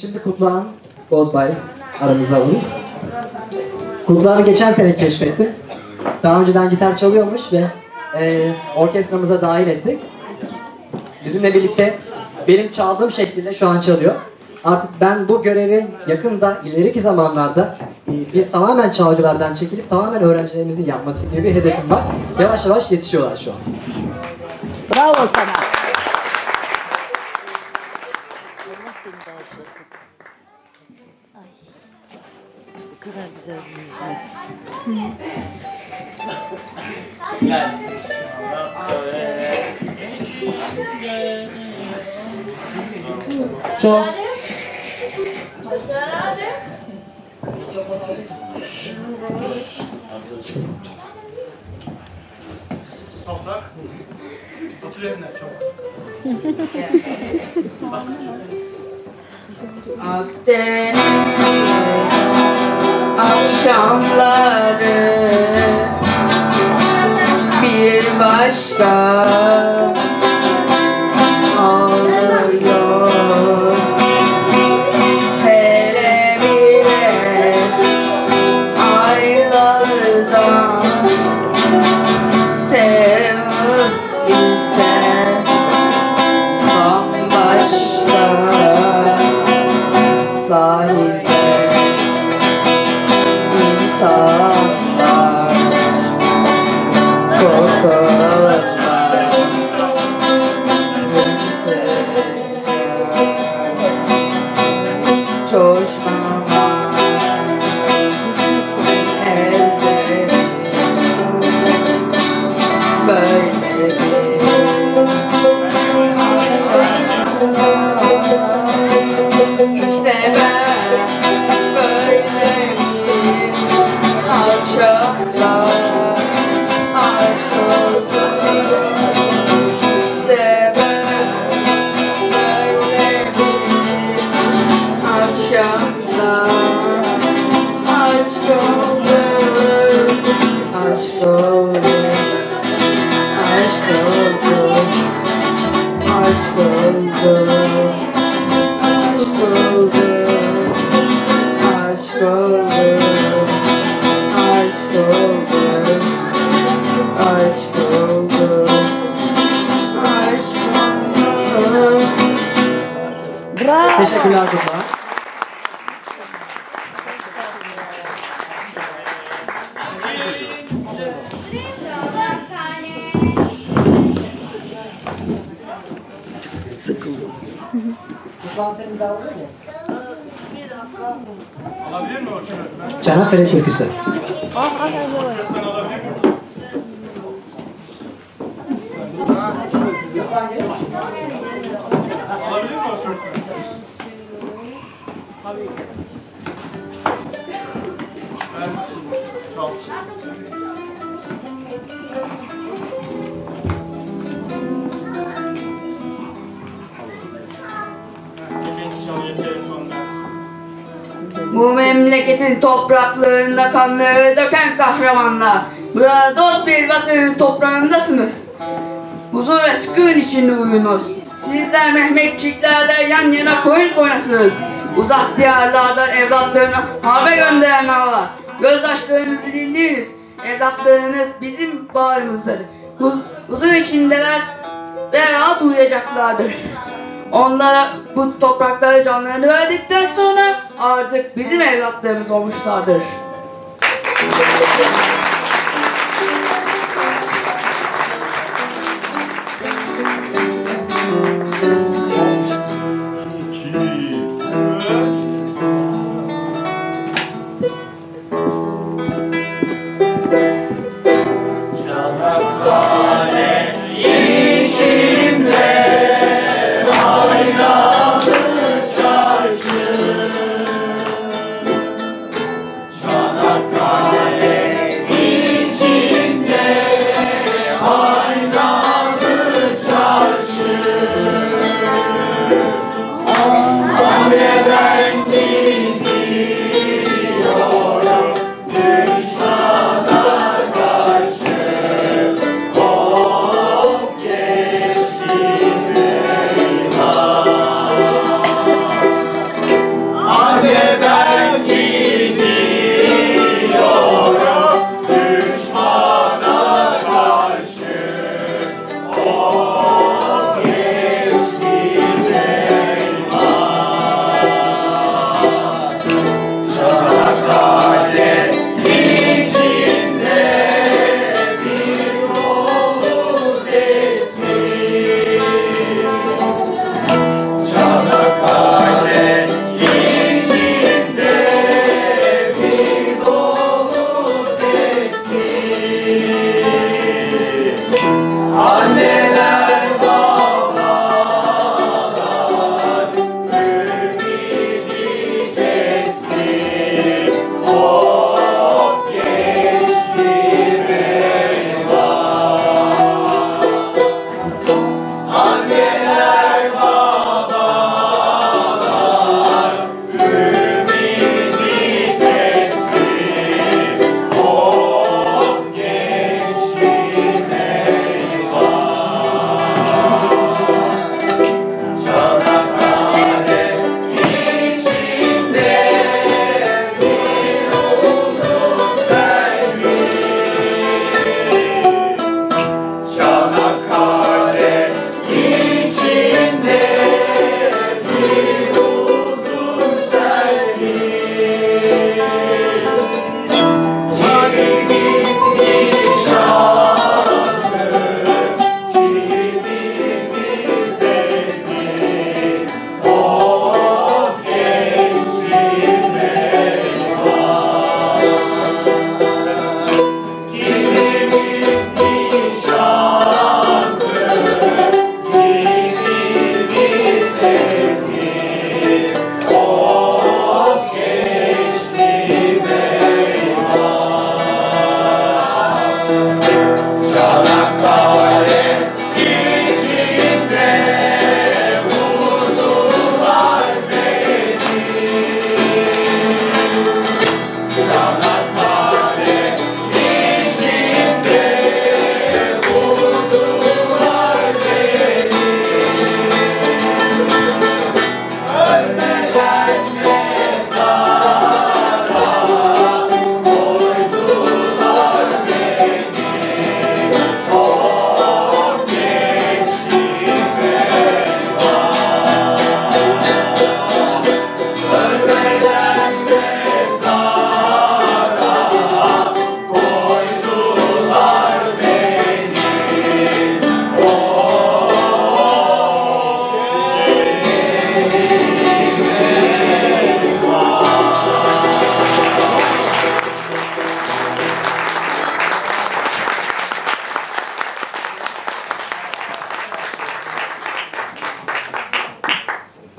Şimdi Tutlağan Bozbay aramızda olur. Tutlağan'ı geçen sene keşfettik. Daha önceden gitar çalıyormuş ve orkestramıza dahil ettik. Bizimle birlikte benim çaldığım şekilde şu an çalıyor. Artık ben bu görevi yakında, ileriki zamanlarda biz tamamen çalgılardan çekilip tamamen öğrencilerimizin yapması gibi bir hedefim var. Yavaş yavaş yetişiyorlar şu an. Bravo sana. Çok. Toprak. Otur evine çok. Akdeniz akşamları bir başka. Çanakkale türküsü. Bu memleketin topraklarında kanları döken kahramanlar, burada dost bir vatanın toprağındasınız. Huzur ve sükun içinde uyunuz. Sizler Mehmetçiklerle yan yana koyun koyunasınız. Uzak diyarlardan evlatlarına harbe gönderen ağlar. Göz açlarınızı dinleyiniz. Evlatlarınız bizim bağrımızdır. Huzur içindeler ve rahat uyuyacaklardır. Onlara bu topraklara canlarını verdikten sonra artık bizim evlatlarımız olmuşlardır.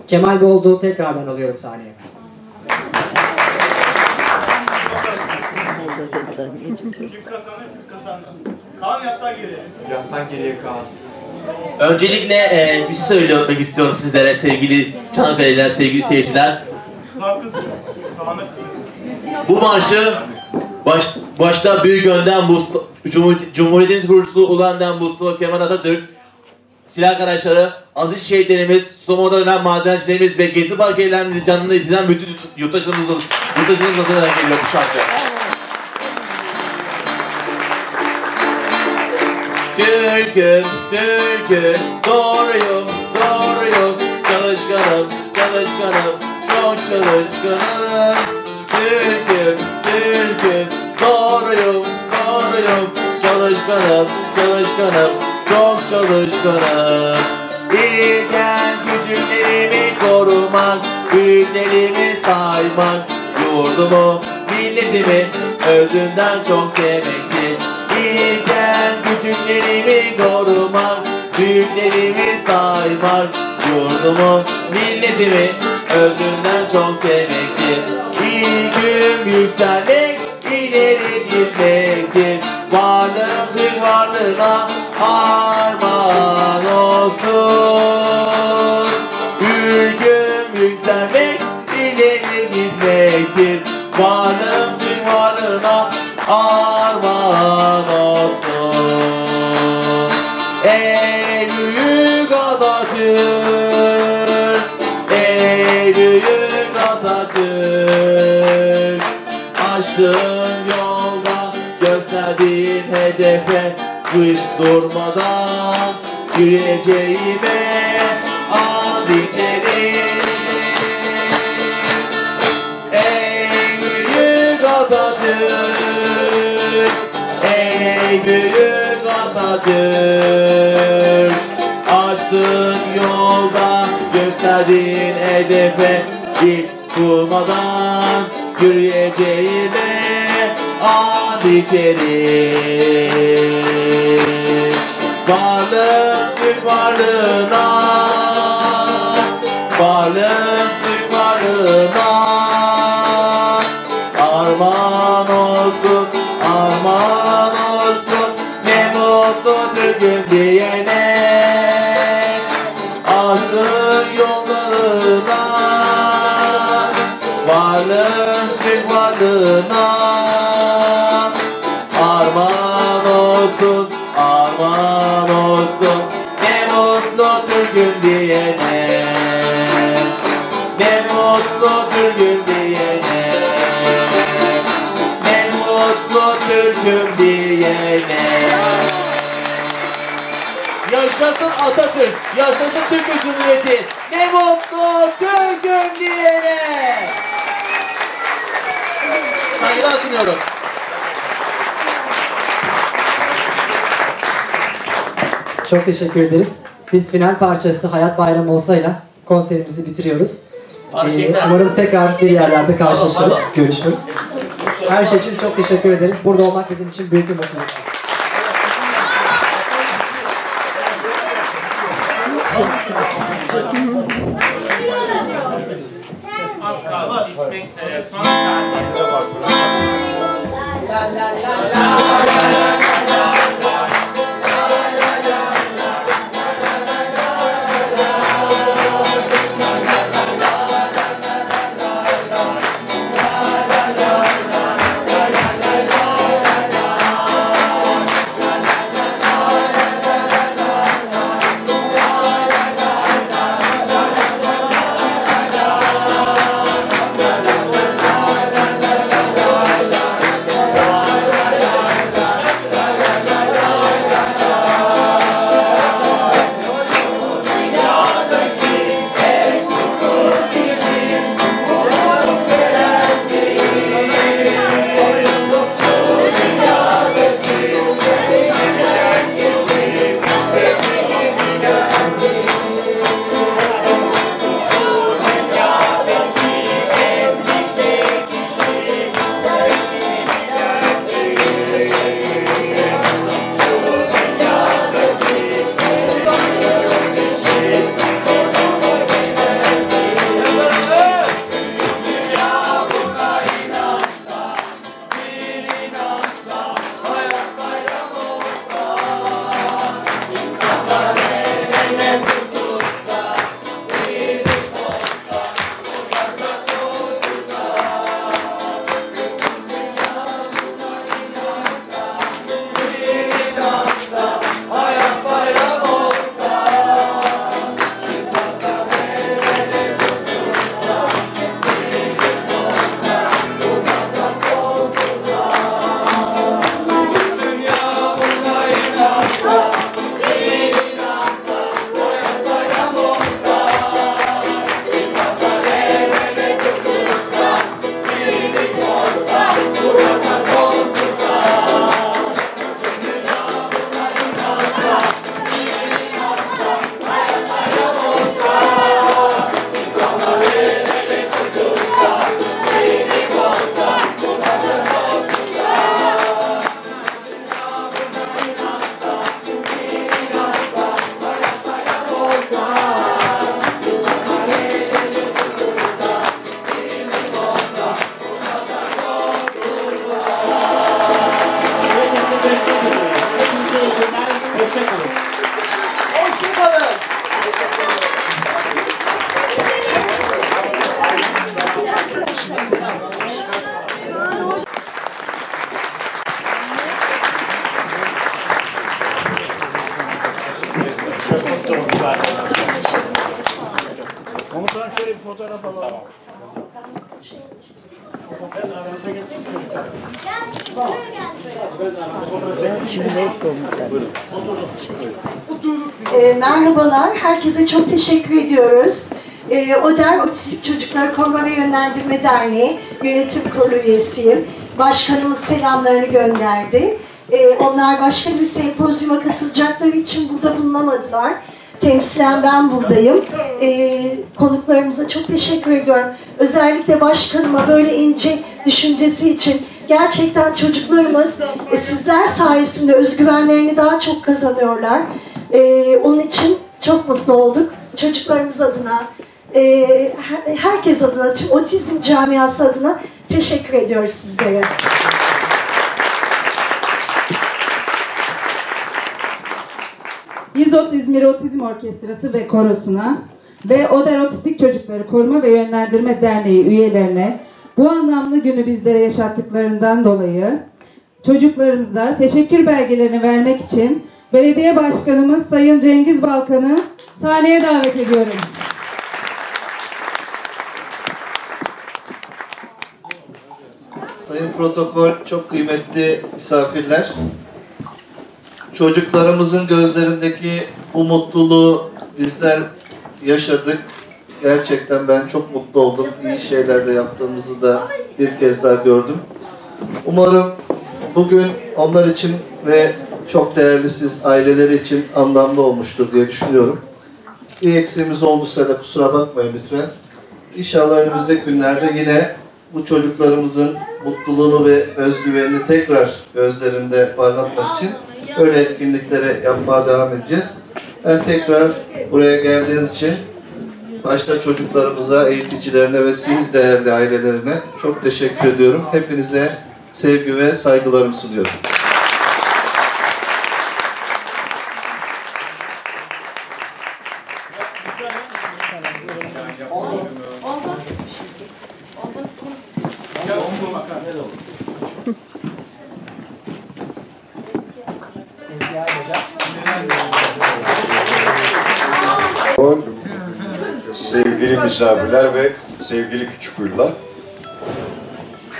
Kemal Bolduk'u tekrardan alıyorum sahneye. Kaan yatsan geriye. Yatsan geriye Kaan. Öncelikle bir şey söylemek istiyorum sizlere sevgili Çanakkale'den sevgili seyirciler. Bu marşı başta büyük önden Cumhuriyetimiz kurucusu olan Mustafa Kemal Atatürk, silah arkadaşları, aziz şehitlerimiz, Soma'da ölen madencilerimiz ve Gezi Parkı eylemleri canını izleyen bütün yurttaşımızın adına geliyor bu şarkı. Türk'üm, doğruyum, çalışkanım, çok çalışkanım. Türk'üm, doğruyum, çalışkanım, çok çalışkanım. İlken küçüklerimi korumak, büyüklerimi saymak, yurdumu, milletimi özümden çok sevmekti. İlken küçüklerimi korumak, büyüklerimi saymak, yurdumu, milletimi özümden çok sevmekti. İlgim yükselmek, ileri gitmekti. Varlığım tüm varlığına armağan olsun. Ülgüm yükselmek, ileri gitmektir. Varlığım tüm varlığına armağan olsun. Ey büyük Atatürk, ey büyük Atatürk, açtığın yolda gösterdiğin hedefe hiç durmadan yürüyeceğime and içerim. Ey büyük Atatürk, ey büyük Atatürk, açtığın yolda gösterdiğin hedefe hiç durmadan yürüyeceğime and içerim. Varlığım tüm varlığına, varlığım tüm varlığına armağan olsun, armağan olsun. Ne mutlu Türk'üm diyene, aşkın yollarına, varlığım tüm varlığına armağan olsun, armağan olsun. Ne mutlu Türk'üm diyene, ne mutlu Türk'üm diyene, ne mutlu Türk'üm diyene. Yaşasın Atatürk, yaşasın Türk Cumhuriyeti, ne mutlu Türk'üm diyene. Saygılar sunuyorum. Çok teşekkür ederiz. Biz final parçası Hayat Bayramı olsayla konserimizi bitiriyoruz. Umarım tekrar bir yerlerde karşılaşırız, görüşürüz. Her şey için çok teşekkür ederiz. Burada olmak bizim için büyük bir mutluluk. Merhabalar, herkese çok teşekkür ediyoruz. ODER, Otistik Çocukları Koruma ve Yönlendirme Derneği Yönetim Kurulu üyesiyim. Başkanımız selamlarını gönderdi. Onlar başka bir sempozyuma katılacakları için burada bulunamadılar. Temsilen ben buradayım. Konuklarımıza çok teşekkür ediyorum. Özellikle başkanıma böyle ince düşüncesi için. Gerçekten çocuklarımız sizler sayesinde özgüvenlerini daha çok kazanıyorlar. Onun için çok mutlu olduk. Çocuklarımız adına, herkes adına, tüm otizm camiası adına teşekkür ediyoruz sizlere. İzmir Otizm Orkestrası ve Korosu'na ve ODER Otistik Çocukları Koruma ve Yönlendirme Derneği üyelerine bu anlamlı günü bizlere yaşattıklarından dolayı çocuklarımıza teşekkür belgelerini vermek için Belediye Başkanımız Sayın Cengiz Balkan'ı sahneye davet ediyorum. Sayın Protokol, çok kıymetli misafirler. Çocuklarımızın gözlerindeki bu mutluluğu bizler yaşadık. Gerçekten ben çok mutlu oldum. İyi şeyler de yaptığımızı da bir kez daha gördüm. Umarım bugün onlar için ve çok değerli siz aileleri için anlamlı olmuştur diye düşünüyorum. Bir eksiğimiz olmuşsa da kusura bakmayın lütfen. İnşallah önümüzdeki günlerde yine bu çocuklarımızın mutluluğunu ve özgüvenini tekrar gözlerinde parlatmak için öyle etkinliklere yapmaya devam edeceğiz. Ben tekrar buraya geldiğiniz için başta çocuklarımıza, eğiticilerine ve siz değerli ailelerine çok teşekkür ediyorum. Hepinize sevgi ve saygılarımı sunuyorum. Sevgili misafirler ve sevgili Küçükkuyular.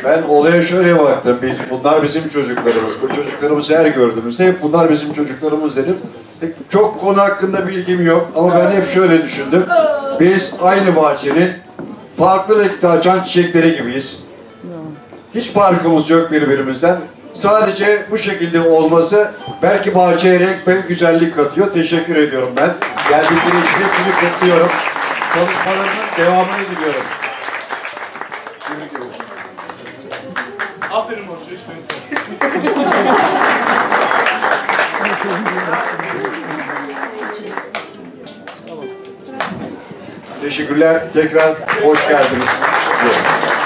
Ben olaya şöyle baktım. Bunlar bizim çocuklarımız. Bu çocuklarımızı her gördüğümüzde hep bunlar bizim çocuklarımız dedim. Çok konu hakkında bilgim yok ama ben hep şöyle düşündüm. Biz aynı bahçenin farklı renkte açan çiçekleri gibiyiz. Hiç farkımız yok birbirimizden. Sadece bu şekilde olması belki bahçeye renk ve güzellik katıyor. Teşekkür ediyorum ben. Geldikleri için hepsini kutluyorum. Çalışmalarının devamını diliyorum. Aferin hoca, hiç benziyor. Teşekkürler. Tekrar hoş geldiniz.